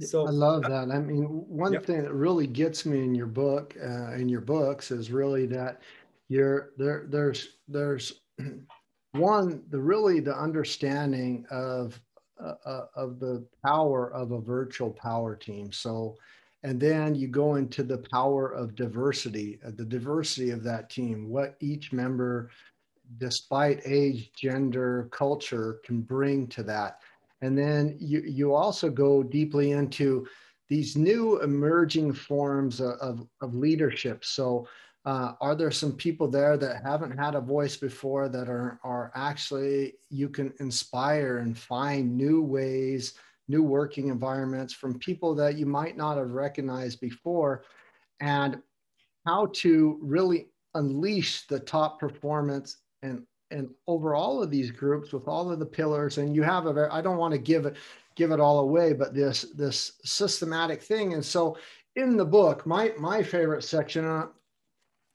So I love that. I mean, one thing that really gets me in your book, in your books is really that you're, there's one, the understanding of the power of a virtual power team. So, and then you go into the power of diversity, the diversity of that team, what each member, despite age, gender, culture, can bring to that. And then you also go deeply into these new emerging forms of leadership. So are there some people there that haven't had a voice before that are actually, you can inspire and find new ways, new working environments from people that you might not have recognized before, and how to really unleash the top performance and over all of these groups with all of the pillars. And you have I don't want to give give it all away, but this systematic thing. And so in the book, my favorite section,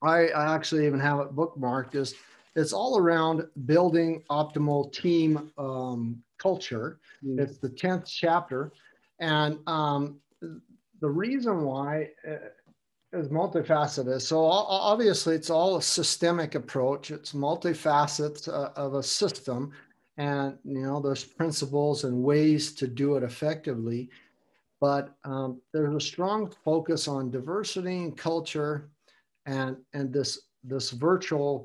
I actually even have it bookmarked, is it's all around building optimal team culture. Mm. It's the 10th chapter. And the reason why is multifaceted. So obviously it's all a systemic approach. It's multifacets of a system. And, you know, there's principles and ways to do it effectively. But there's a strong focus on diversity and culture and this virtual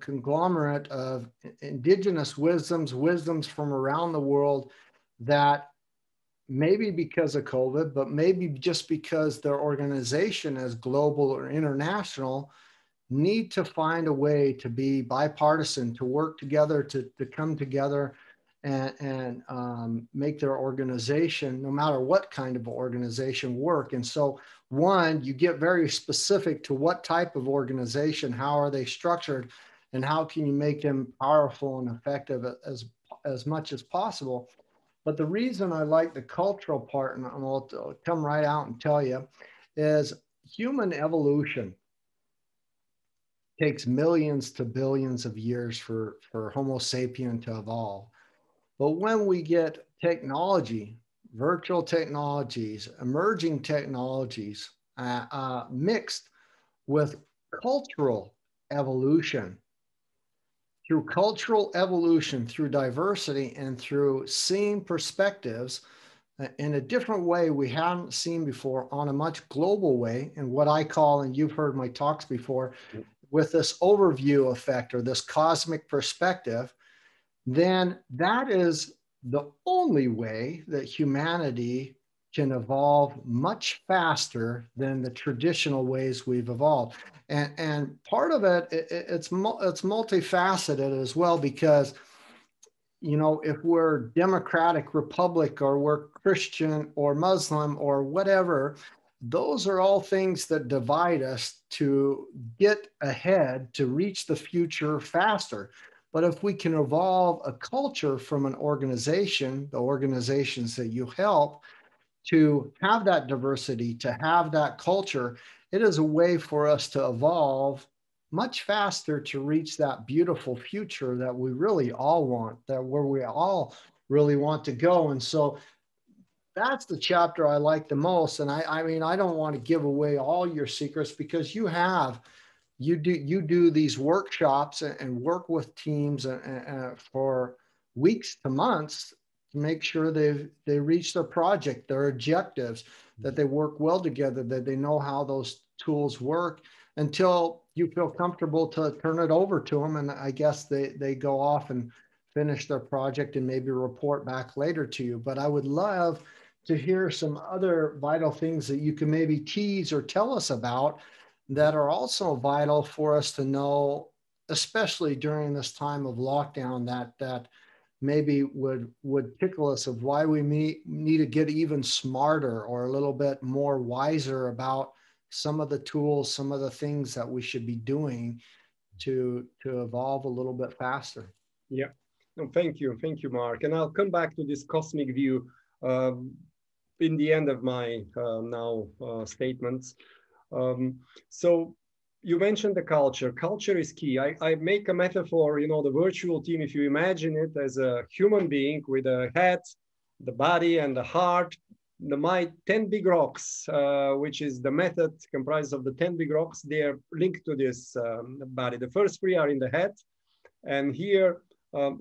conglomerate of indigenous wisdoms from around the world that maybe because of COVID, but maybe just because their organization is global or international, need to find a way to be bipartisan, to work together, to come together and make their organization, no matter what kind of organization, work. And so one, you get very specific to what type of organization, how are they structured, and how can you make them powerful and effective as much as possible. But the reason I like the cultural part, and I'll come right out and tell you, is human evolution takes millions to billions of years for Homo sapien to evolve. But when we get technology, virtual technologies, emerging technologies, mixed with cultural evolution, through cultural evolution, through diversity, and through seeing perspectives in a different way we haven't seen before, on a much global way, and what I call, and you've heard my talks before, with this overview effect or this cosmic perspective, then that is the only way that humanity can evolve much faster than the traditional ways we've evolved. And part of it's multifaceted as well, because, you know, if we're democratic republic or we're Christian or Muslim or whatever, those are all things that divide us to get ahead, to reach the future faster. But if we can evolve a culture from an organization, the organizations that you help, to have that diversity, to have that culture, it is a way for us to evolve much faster to reach that beautiful future that we really all want, that where we all really want to go. And so that's the chapter I like the most. And I mean, I don't want to give away all your secrets, because you have, you do these workshops and work with teams for weeks to months to make sure they reach their project, their objectives, that they work well together, that they know how those tools work, until you feel comfortable to turn it over to them. And I guess they go off and finish their project and maybe report back later to you. But I would love to hear some other vital things that you can maybe tease or tell us about that are also vital for us to know, especially during this time of lockdown, that maybe would tickle us of why we need to get even smarter or a little bit more wiser about some of the tools, some of the things that we should be doing to evolve a little bit faster. Yeah, no, thank you, Mark. And I'll come back to this cosmic view in the end of my statements. So you mentioned the culture. Culture is key. I make a metaphor, you know, the virtual team, if you imagine it as a human being with a head, the body and the heart, my 10 big rocks, which is the method comprised of the 10 big rocks, they are linked to this body. The first three are in the head. And here,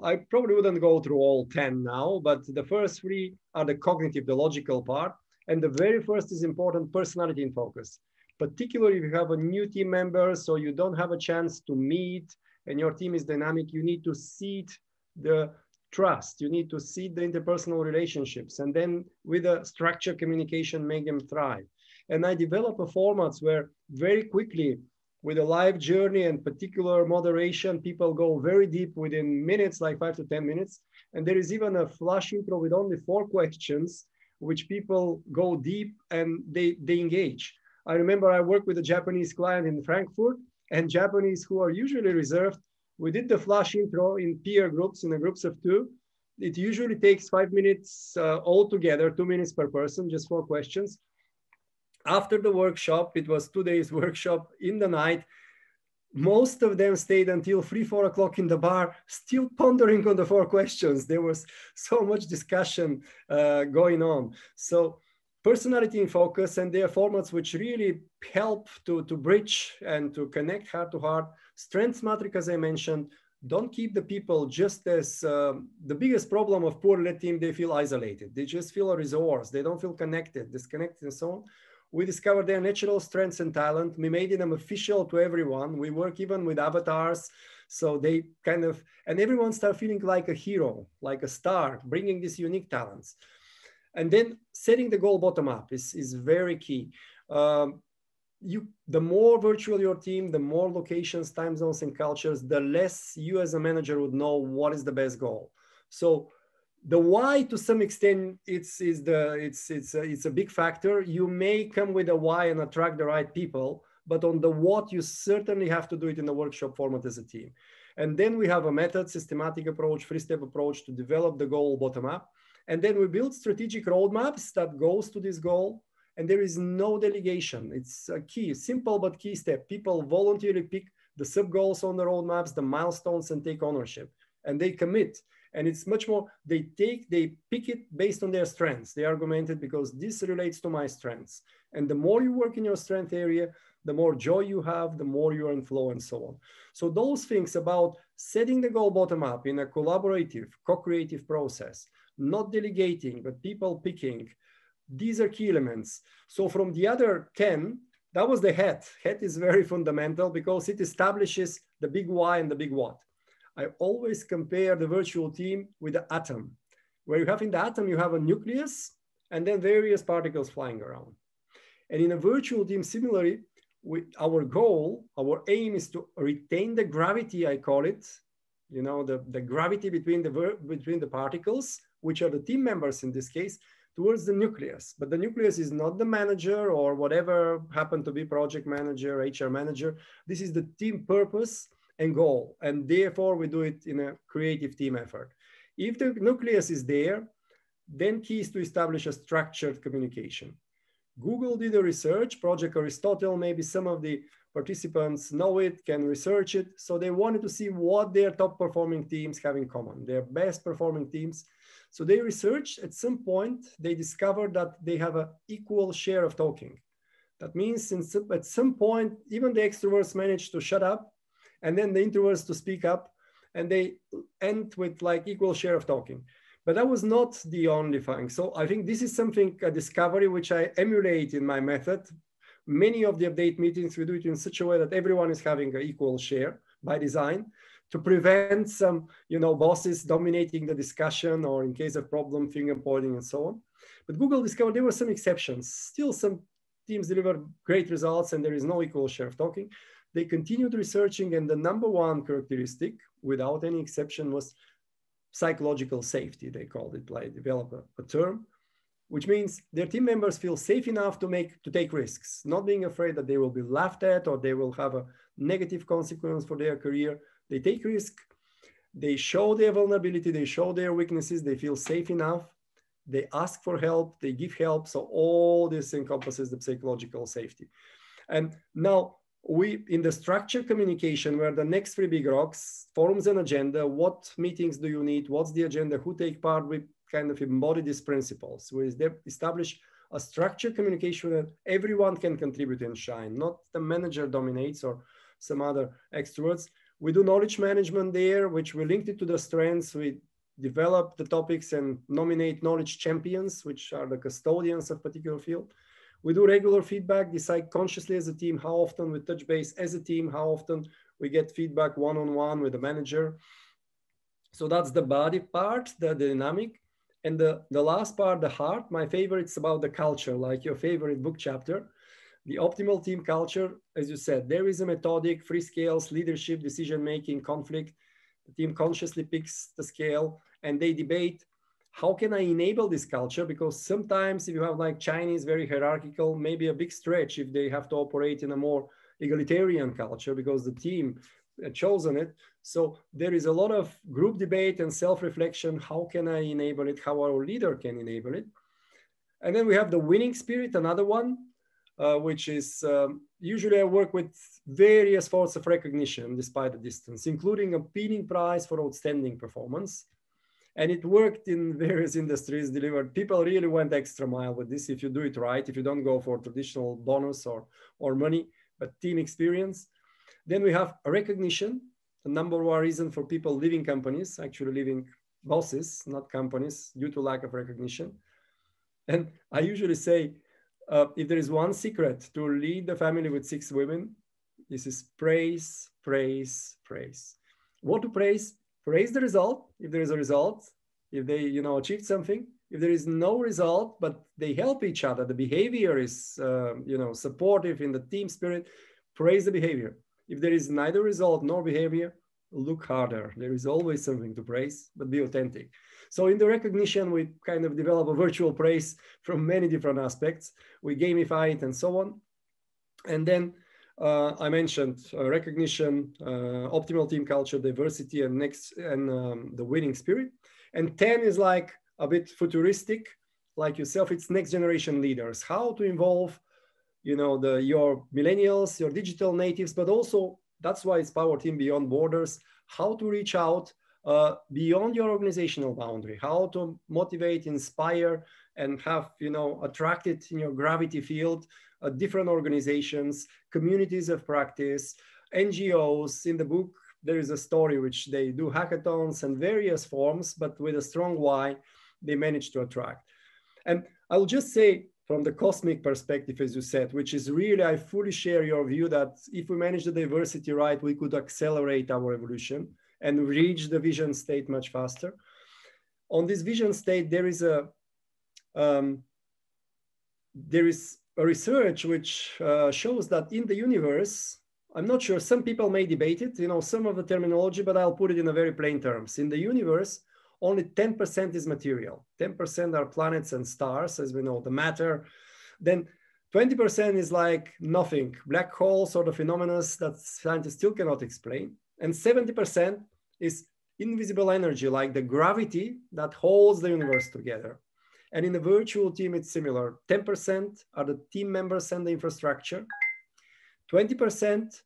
I probably wouldn't go through all 10 now, but the first three are the cognitive, the logical part. And the very first is important, personality and focus. Particularly if you have a new team member, so you don't have a chance to meet and your team is dynamic, you need to seed the trust, you need to seed the interpersonal relationships, and then with a structured communication, make them thrive. And I develop a format where very quickly, with a live journey and particular moderation, people go very deep within minutes, like 5 to 10 minutes. And there is even a flash intro with only 4 questions, which people go deep and they engage. I remember I worked with a Japanese client in Frankfurt, and Japanese who are usually reserved, we did the flash intro in peer groups, in the groups of 2, It usually takes 5 minutes altogether, 2 minutes per person, just 4 questions. After the workshop, it was 2 days workshop in the night. Most of them stayed until 3-4 o'clock in the bar, still pondering on the 4 questions. There was so much discussion going on. So personality in focus and their formats, which really help to bridge and to connect heart to heart. Strengths matrix, as I mentioned, don't keep the people just as the biggest problem of poor lead team, they feel isolated. They just feel a resource. They don't feel connected, disconnected and so on. We discovered their natural strengths and talent. We made them official to everyone. We work even with avatars. So they kind of, and everyone started feeling like a hero, like a star, bringing these unique talents. And then setting the goal bottom up is very key. The more virtual your team, the more locations, time zones, and cultures, the less you as a manager would know what is the best goal. So the why, to some extent, it's a big factor. You may come with a why and attract the right people, but on the what, you certainly have to do it in the workshop format as a team. And then we have a method, systematic approach, 3-step approach to develop the goal bottom up. And then we build strategic roadmaps that goes to this goal. And there is no delegation. It's a key, simple but key step. People voluntarily pick the sub goals on the roadmaps, the milestones, and take ownership. And they commit. And it's much more, they pick it based on their strengths. They argumented because this relates to my strengths. And the more you work in your strength area, the more joy you have, the more you're in flow and so on. So those things about setting the goal bottom up in a collaborative, co-creative process, not delegating, but people picking, these are key elements. So from the other 10, that was the hat. Hat is very fundamental because it establishes the big why and the big what. I always compare the virtual team with the atom, where you have in the atom, you have a nucleus and then various particles flying around. And in a virtual team, similarly, our goal, our aim is to retain the gravity, I call it, you know, the gravity between the particles, which are the team members in this case, towards the nucleus. But the nucleus is not the manager or whatever happened to be project manager, HR manager. This is the team purpose and goal. And therefore we do it in a creative team effort. If the nucleus is there, then key is to establish a structured communication. Google did a research, Project Aristotle, maybe some of the participants know it, can research it. So they wanted to see what their top performing teams have in common, their best performing teams. So they researched, at some point, they discovered that they have an equal share of talking. That means at some point, even the extroverts manage to shut up and then the introverts to speak up and they end with like equal share of talking. But that was not the only thing. So I think this is something, a discovery, which I emulate in my method. Many of the update meetings, we do it in such a way that everyone is having an equal share by design to prevent some, you know, bosses dominating the discussion or in case of problem, finger pointing and so on. But Google discovered there were some exceptions. Still some teams delivered great results and there is no equal share of talking. They continued researching and the #1 characteristic without any exception was psychological safety, they called it, like develop a term, which means their team members feel safe enough to take risks, not being afraid that they will be laughed at or they will have a negative consequence for their career. They take risk, they show their vulnerability, they show their weaknesses, they feel safe enough, they ask for help, they give help. So all this encompasses the psychological safety. And now we, in the structured communication, where the next 3 big rocks, forums and agenda, what meetings do you need? What's the agenda? Who take part? We kind of embody these principles. We establish a structured communication that everyone can contribute and shine, not the manager dominates or some other extroverts. We do knowledge management there, which we linked it to the strengths. We develop the topics and nominate knowledge champions, which are the custodians of particular field. We do regular feedback, decide consciously as a team, how often we touch base as a team, how often we get feedback one-on-one with the manager. So that's the body part, the dynamic. And the last part, the heart, my favorite is about the culture, like your favorite book chapter. The optimal team culture, as you said, there is a methodic, 3 scales, leadership, decision-making, conflict. The team consciously picks the scale and they debate, how can I enable this culture? Because sometimes if you have like Chinese, very hierarchical, maybe a big stretch if they have to operate in a more egalitarian culture because the team chosen it. So there is a lot of group debate and self-reflection. How can I enable it? How our leader can enable it? And then we have the winning spirit, another one, which is usually I work with various forms of recognition despite the distance, including a Pinning Prize for outstanding performance. And it worked in various industries, delivered. People really went extra mile with this if you do it right, if you don't go for traditional bonus or money, but team experience. Then we have recognition, the number one reason for people leaving companies, actually leaving bosses, not companies, due to lack of recognition. And I usually say, if there is one secret to lead the family with 6 women, this is praise, praise, praise. What to praise? Praise the result, if there is a result, if they achieved something. If there is no result, but they help each other, the behavior is supportive in the team spirit, praise the behavior. If there is neither result nor behavior, look harder. There is always something to praise, but be authentic. So in the recognition, we kind of develop a virtual praise from many different aspects. We gamify it and so on. And then I mentioned recognition, optimal team culture, diversity, and the winning spirit. And 10 is like a bit futuristic, like yourself. It's next generation leaders. How to involve, your millennials, your digital natives, but also that's why it's Power Team Beyond Borders. How to reach out beyond your organizational boundary. How to motivate, inspire, and have attracted in your gravity field different organizations, communities of practice, NGOs. In the book, there is a story which they do hackathons and various forms, but with a strong why they manage to attract. And I'll just say from the cosmic perspective, as you said, which is really, I fully share your view that if we manage the diversity right, we could accelerate our evolution and reach the vision state much faster. On this vision state, there is a research which shows that in the universe, I'm not sure, some people may debate it, some of the terminology, but I'll put it in a very plain terms. In the universe, only 10% is material. 10% are planets and stars, as we know, the matter. Then 20% is like nothing, black holes or the phenomena that scientists still cannot explain. And 70% is invisible energy, like the gravity that holds the universe together. And in the virtual team, it's similar. 10% are the team members and the infrastructure. 20%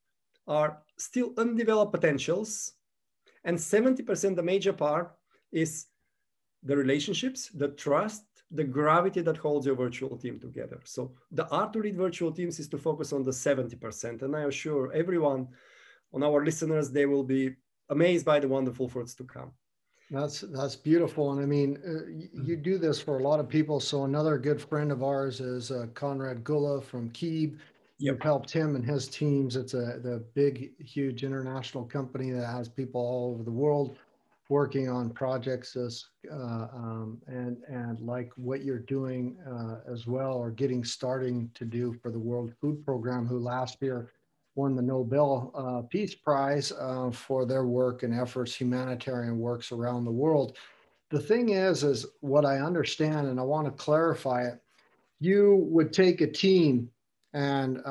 are still undeveloped potentials. And 70%, the major part, is the relationships, the trust, the gravity that holds your virtual team together. So the art to lead virtual teams is to focus on the 70%. And I assure everyone, on our listeners, they will be amazed by the wonderful fruits to come. That's beautiful. And I mean, you do this for a lot of people. So another good friend of ours is Conrad Gula from Keeb. You've helped him and his teams. It's the big, huge international company that has people all over the world working on projects and like what you're doing as well, or getting starting to do for the World Food Program, who last year won the Nobel Peace Prize for their work and efforts, humanitarian works around the world. The thing is what I understand, and I want to clarify it, you would take a team and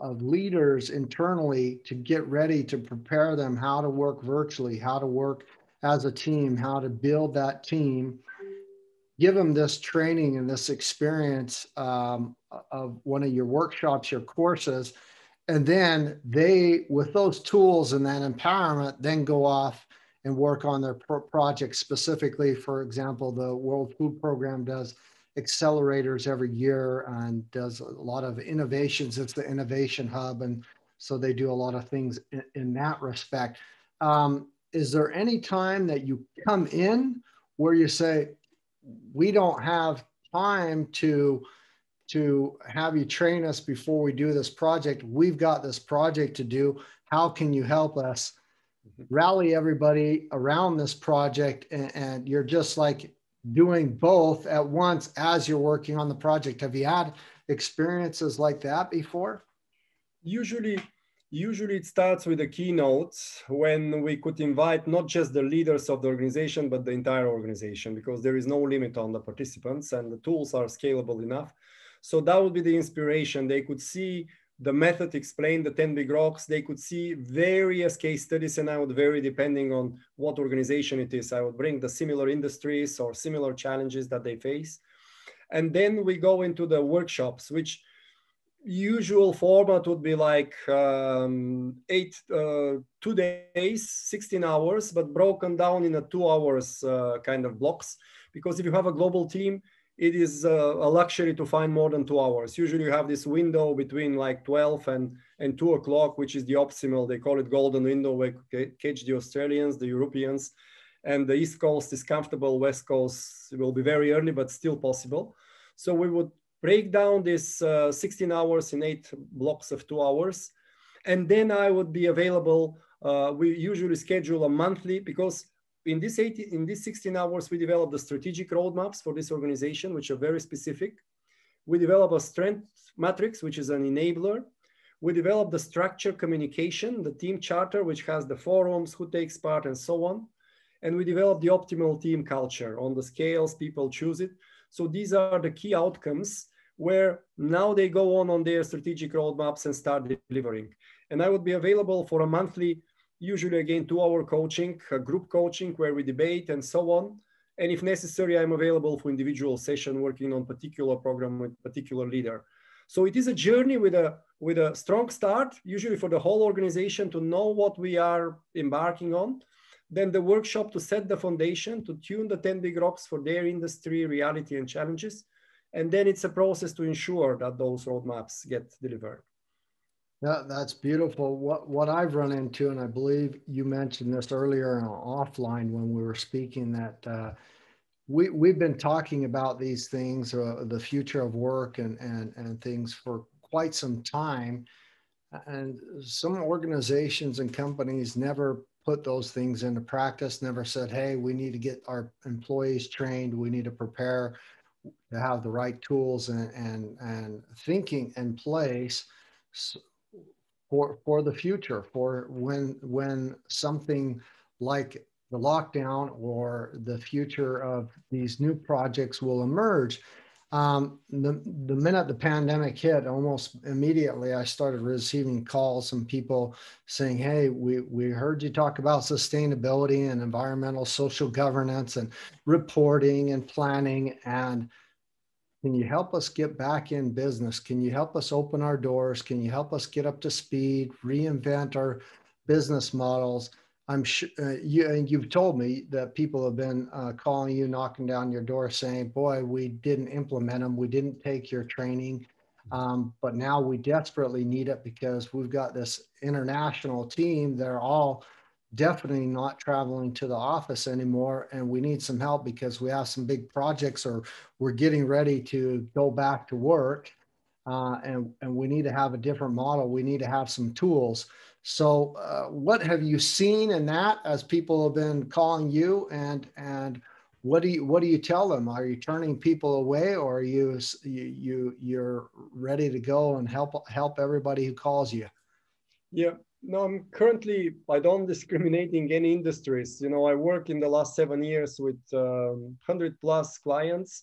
of leaders internally to get ready to prepare them how to work virtually, how to work as a team, how to build that team, give them this training and this experience of one of your workshops, your courses, and then they, with those tools and that empowerment, then go off and work on their projects. Specifically, for example, the World Food Program does accelerators every year and does a lot of innovations. It's the innovation hub, and so they do a lot of things in that respect. Is there any time that you come in where you say, we don't have time to have you train us before we do this project. We've got this project to do. How can you help us rally everybody around this project? And you're just like doing both at once as you're working on the project. Have you had experiences like that before? Usually it starts with a keynote when we could invite not just the leaders of the organization, but the entire organization, because there is no limit on the participants and the tools are scalable enough. So that would be the inspiration. They could see the method explained the 10 big rocks, they could see various case studies, and I would vary depending on what organization it is. I would bring the similar industries or similar challenges that they face. And then we go into the workshops, which usual format would be like 2 days, 16 hours, but broken down in a 2 hours kind of blocks. Because if you have a global team, it is a luxury to find more than 2 hours. Usually you have this window between like 12 and 2 o'clock, which is the optimal. They call it golden window, where you catch the Australians, the Europeans, and the East Coast is comfortable. West Coast will be very early, but still possible. So we would break down this 16 hours in 8 blocks of 2 hours. And then I would be available. We usually schedule a monthly, because in these 16 hours, we develop the strategic roadmaps for this organization, which are very specific. We develop a strength matrix, which is an enabler. We develop the structure communication, the team charter, which has the forums, who takes part, and so on. And we develop the optimal team culture on the scales, people choose it. So these are the key outcomes where now they go on their strategic roadmaps and start delivering. And I would be available for a monthly, usually again 2 hour coaching, group coaching where we debate and so on. And if necessary, I'm available for individual session working on particular program with particular leader. So it is a journey with a strong start, usually for the whole organization to know what we are embarking on. Then the workshop to set the foundation, to tune the 10 big rocks for their industry, reality and challenges. And then it's a process to ensure that those roadmaps get delivered. That's beautiful. What I've run into, and I believe you mentioned this earlier in our offline when we were speaking, that we've been talking about these things, the future of work and things for quite some time. And some organizations and companies never put those things into practice, never said, hey, we need to get our employees trained. We need to prepare to have the right tools and thinking in place for the future, for when something like the lockdown or the future of these new projects will emerge. The minute the pandemic hit, almost immediately, I started receiving calls from people saying, hey, we heard you talk about sustainability and environmental social governance and reporting and planning, and can you help us get back in business? Can you help us open our doors? Can you help us get up to speed, reinvent our business models? I'm sure you've told me that people have been calling you, knocking down your door saying, boy, we didn't implement them. We didn't take your training, but now we desperately need it because we've got this international team. They're all definitely not traveling to the office anymore, and we need some help because we have some big projects or we're getting ready to go back to work, and we need to have a different model. We need to have some tools. So what have you seen in that as people have been calling you, and what do you tell them? Are you turning people away, or are you're ready to go and help everybody who calls you? Yeah, no, I'm currently, I don't discriminate in any industries. You know, I work in the last 7 years with 100 plus clients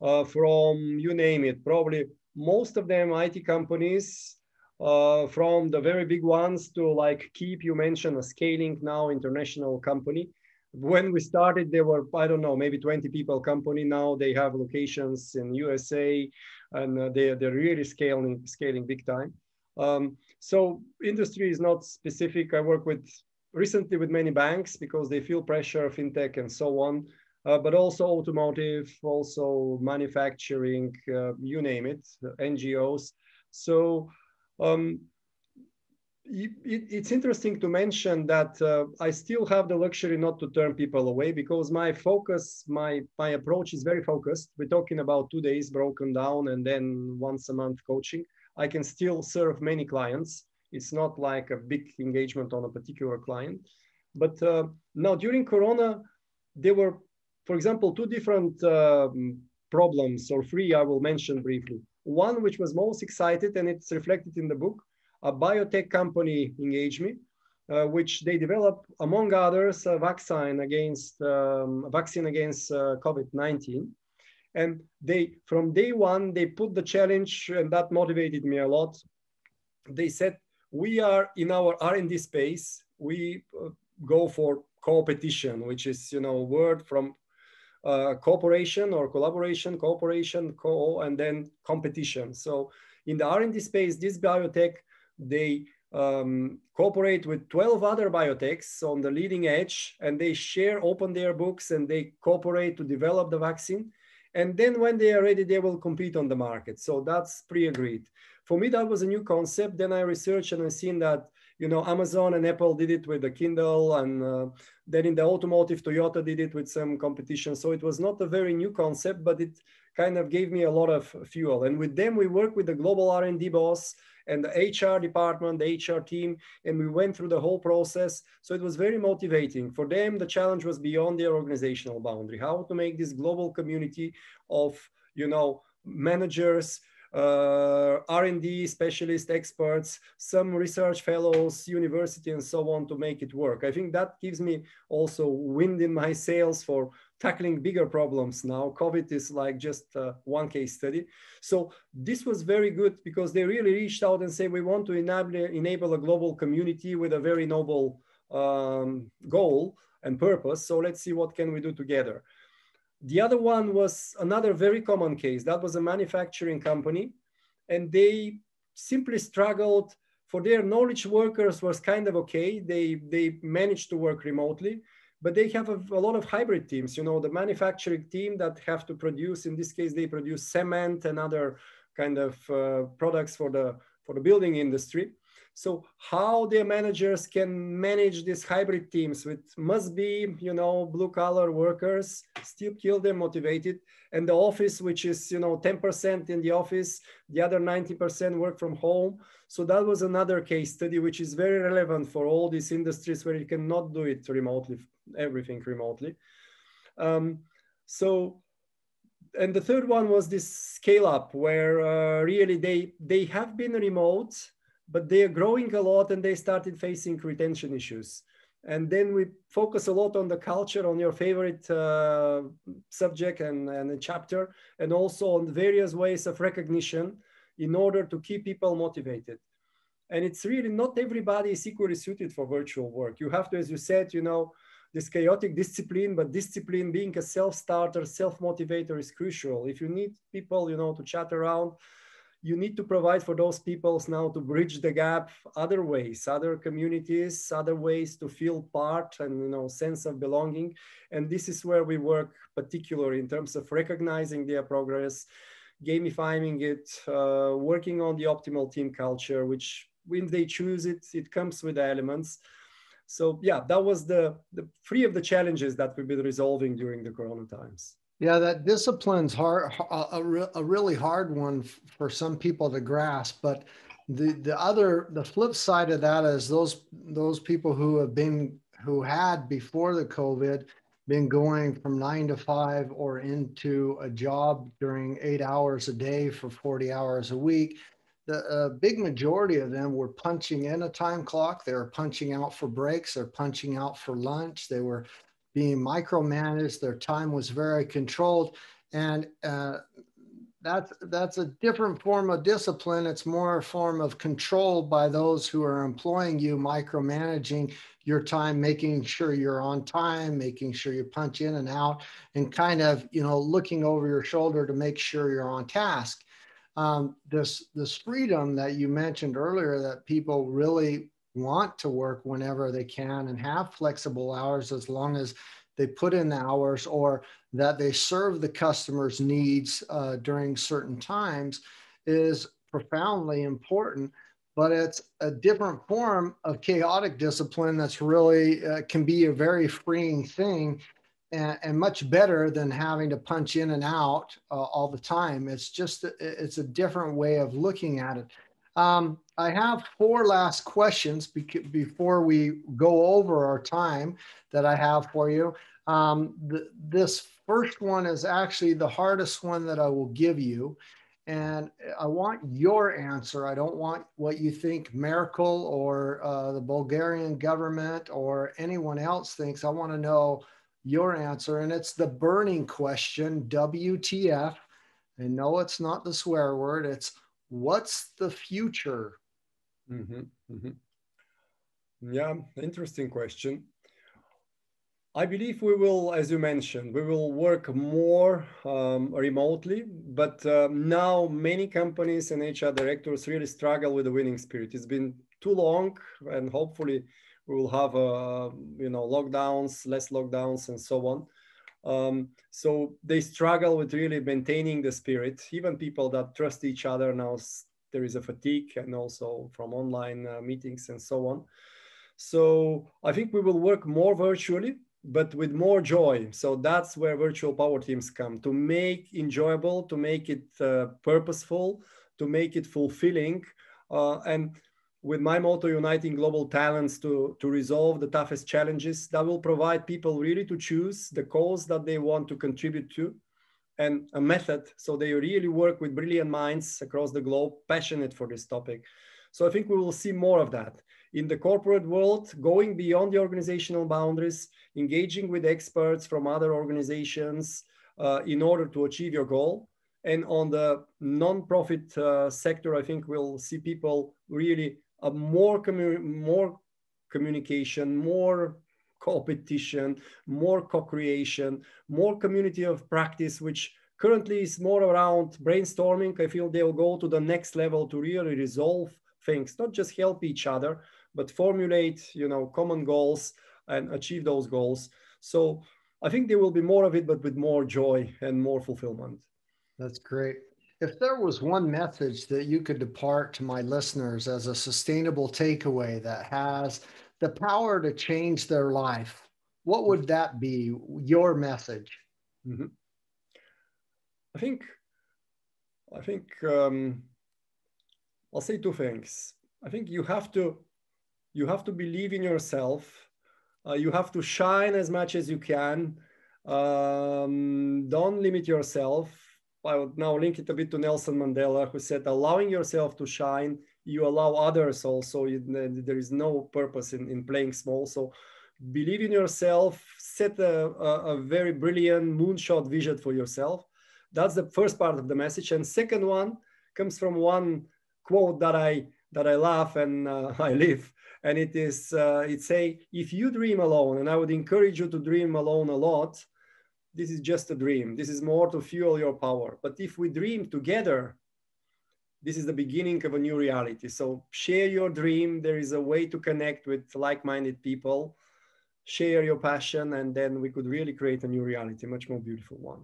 from, you name it, probably most of them IT companies, from the very big ones to like Keep, you mentioned, a scaling now international company. When we started, there were, I don't know, maybe 20 people company. Now they have locations in USA, and they're really scaling big time. So industry is not specific. I work recently with many banks because they feel pressure, fintech and so on, but also automotive, also manufacturing, you name it, NGOs. So it's interesting to mention that I still have the luxury not to turn people away because my focus, my approach is very focused. We're talking about 2 days broken down and then once a month coaching. I can still serve many clients. It's not like a big engagement on a particular client. But now during Corona, there were, for example, two different problems, or three I will mention briefly. One which was most excited, and it's reflected in the book, a biotech company engaged me, which they develop, among others, a vaccine against COVID-19. And they, from day one, they put the challenge, and that motivated me a lot. they said, we are in our R&D space, we go for co-petition, which is, you know, word from cooperation or collaboration, cooperation, and then competition. So in the R&D space, this biotech, they cooperate with 12 other biotechs on the leading edge, and they share open their books and they cooperate to develop the vaccine. And then when they are ready, they will compete on the market. So that's pre-agreed. For me, that was a new concept. Then I researched and I seen that, you know, Amazon and Apple did it with the Kindle, and then in the automotive, Toyota did it with some competition. So it was not a very new concept, but it kind of gave me a lot of fuel. And with them, we worked with the global R&D boss and the HR department, the HR team, and we went through the whole process. So it was very motivating. For them, the challenge was beyond their organizational boundary, how to make this global community of, you know, managers, R&D specialist experts, some research fellows, university, and so on, to make it work. I think that gives me also wind in my sails for tackling bigger problems now. COVID is like just one case study. So this was very good because they really reached out and say, we want to enable a global community with a very noble goal and purpose. So let's see what can we do together. The other one was another very common case. That was a manufacturing company, and they simply struggled. For their knowledge workers was kind of okay. They managed to work remotely, but they have a lot of hybrid teams. You know, the manufacturing team that have to produce, in this case, they produce cement and other kind of products for the building industry. So how their managers can manage these hybrid teams with must be, you know, blue collar workers, still kill them motivated, and the office, which is, you know, 10% in the office, the other 90% work from home. So that was another case study, which is very relevant for all these industries where you cannot do it remotely, everything remotely. And the third one was this scale up where really they have been remote, but they are growing a lot and they started facing retention issues. And then we focus a lot on the culture, on your favorite subject and chapter, and also on various ways of recognition in order to keep people motivated. And it's really not everybody is equally suited for virtual work. You have to, as you said, you know, this chaotic discipline, but discipline being a self-starter, self-motivator is crucial. If you need people, you know, to chat around, you need to provide for those peoples now to bridge the gap other ways, other communities, other ways to feel part and, you know, sense of belonging. And this is where we work particularly in terms of recognizing their progress, gamifying it, working on the optimal team culture, which when they choose it, it comes with the elements. So yeah, that was the three of the challenges that we've been resolving during the Corona times. Yeah, that discipline's hard, a really hard one for some people to grasp. But the flip side of that is those people who had before the COVID been going from 9 to 5 or into a job during 8 hours a day for 40 hours a week. The big majority of them were punching in a time clock. They were punching out for breaks. They're punching out for lunch. They were being micromanaged, their time was very controlled, and that's a different form of discipline. It's more a form of control by those who are employing you, micromanaging your time, making sure you're on time, making sure you punch in and out, and kind of, you know, looking over your shoulder to make sure you're on task. This freedom that you mentioned earlier, that people really want to work whenever they can and have flexible hours as long as they put in the hours or that they serve the customer's needs during certain times is profoundly important, but it's a different form of chaotic discipline that's really can be a very freeing thing and much better than having to punch in and out all the time. It's just, it's a different way of looking at it. I have 4 last questions before we go over our time that I have for you. This first one is actually the hardest one that I will give you. And I want your answer. I don't want what you think Merkel or the Bulgarian government or anyone else thinks. I want to know your answer. And it's the burning question, WTF. And no, it's not the swear word. It's what's the future Yeah, interesting question. I believe we will, as you mentioned, we will work more remotely, but now many companies and HR directors really struggle with the winning spirit. It's been too long, and hopefully we will have, you know, lockdowns, less lockdowns and so on. So they struggle with really maintaining the spirit. Even people that trust each other now, there is a fatigue, and also from online meetings and so on. So I think we will work more virtually, but with more joy. So that's where virtual power teams come, to make enjoyable, to make it purposeful, to make it fulfilling. And with my motto, uniting global talents to resolve the toughest challenges, that will provide people really to choose the cause that they want to contribute to, and a method. So they really work with brilliant minds across the globe, passionate for this topic. So I think we will see more of that. In the corporate world, going beyond the organizational boundaries, engaging with experts from other organizations in order to achieve your goal. And on the nonprofit sector, I think we'll see people really more communication, more competition, more co-creation, more community of practice, which currently is more around brainstorming. I feel they'll go to the next level to really resolve things, not just help each other, but formulate, you know, common goals and achieve those goals. So I think there will be more of it, but with more joy and more fulfillment. That's great. If there was one message that you could depart to my listeners as a sustainable takeaway that has the power to change their life, what would that be, your message? Mm-hmm. I think I'll say two things. I think you have to believe in yourself. You have to shine as much as you can. Don't limit yourself. I would now link it a bit to Nelson Mandela, who said, allowing yourself to shine, you allow others also. There is no purpose in playing small. So believe in yourself, set a very brilliant moonshot vision for yourself. That's the first part of the message. And second one comes from one quote that I love and I live, and it is, it say, if you dream alone, and I would encourage you to dream alone a lot, this is just a dream. This is more to fuel your power. But if we dream together, this is the beginning of a new reality. So share your dream. There is a way to connect with like-minded people, share your passion, and then we could really create a new reality, much more beautiful one.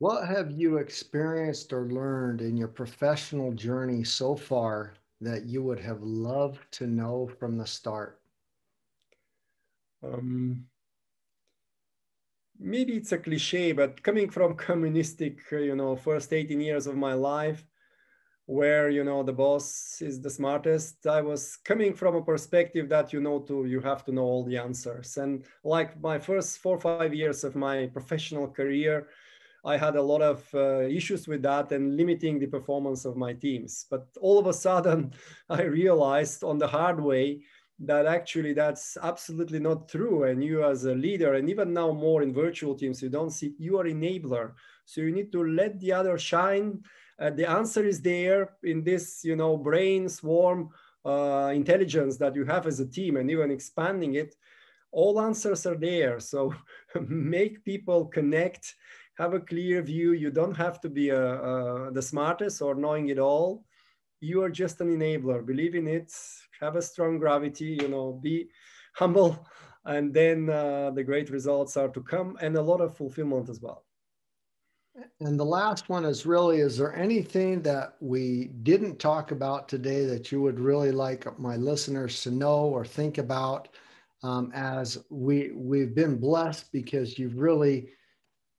What have you experienced or learned in your professional journey so far that you would have loved to know from the start? Maybe it's a cliche, but coming from communistic, you know, first 18 years of my life, where, you know, the boss is the smartest, I was coming from a perspective that, you know, you have to know all the answers. And like my first 4 or 5 years of my professional career, I had a lot of issues with that and limiting the performance of my teams. But all of a sudden, I realized on the hard way that actually that's absolutely not true. And you as a leader, and even now more in virtual teams, you are enabler. So you need to let the other shine. The answer is there in this, you know, brainstorm intelligence that you have as a team, and even expanding it. All answers are there. So make people connect. Have a clear view. You don't have to be the smartest or knowing it all. You are just an enabler. Believe in it. Have a strong gravity. You know, be humble, and then the great results are to come, and a lot of fulfillment as well. And the last one is really: is there anything that we didn't talk about today that you would really like my listeners to know or think about? As we've been blessed because you've really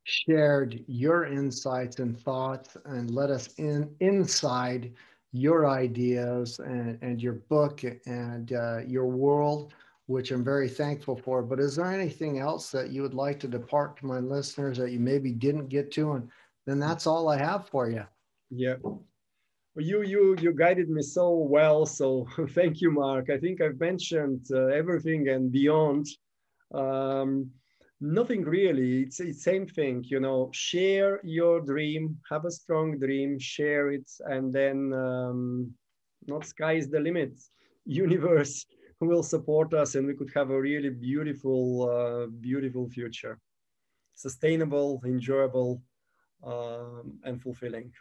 shared your insights and thoughts and let us inside your ideas and your book and your world, which I'm very thankful for. But is there anything else that you would like to depart to my listeners that you maybe didn't get to? And then that's all I have for you. Yeah. Well, you guided me so well. So thank you, Mark. I think I've mentioned everything and beyond. Nothing really, it's the same thing, you know, share your dream, have a strong dream, share it, and then not sky is the limit, universe will support us, and we could have a really beautiful, beautiful future, sustainable, enjoyable, and fulfilling.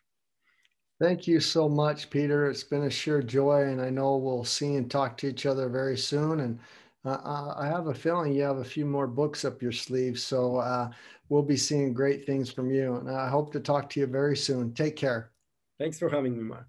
Thank you so much, Peter. It's been a sheer joy, and I know we'll see and talk to each other very soon. And I have a feeling you have a few more books up your sleeve, so we'll be seeing great things from you. And I hope to talk to you very soon. Take care. Thanks for having me, Mark.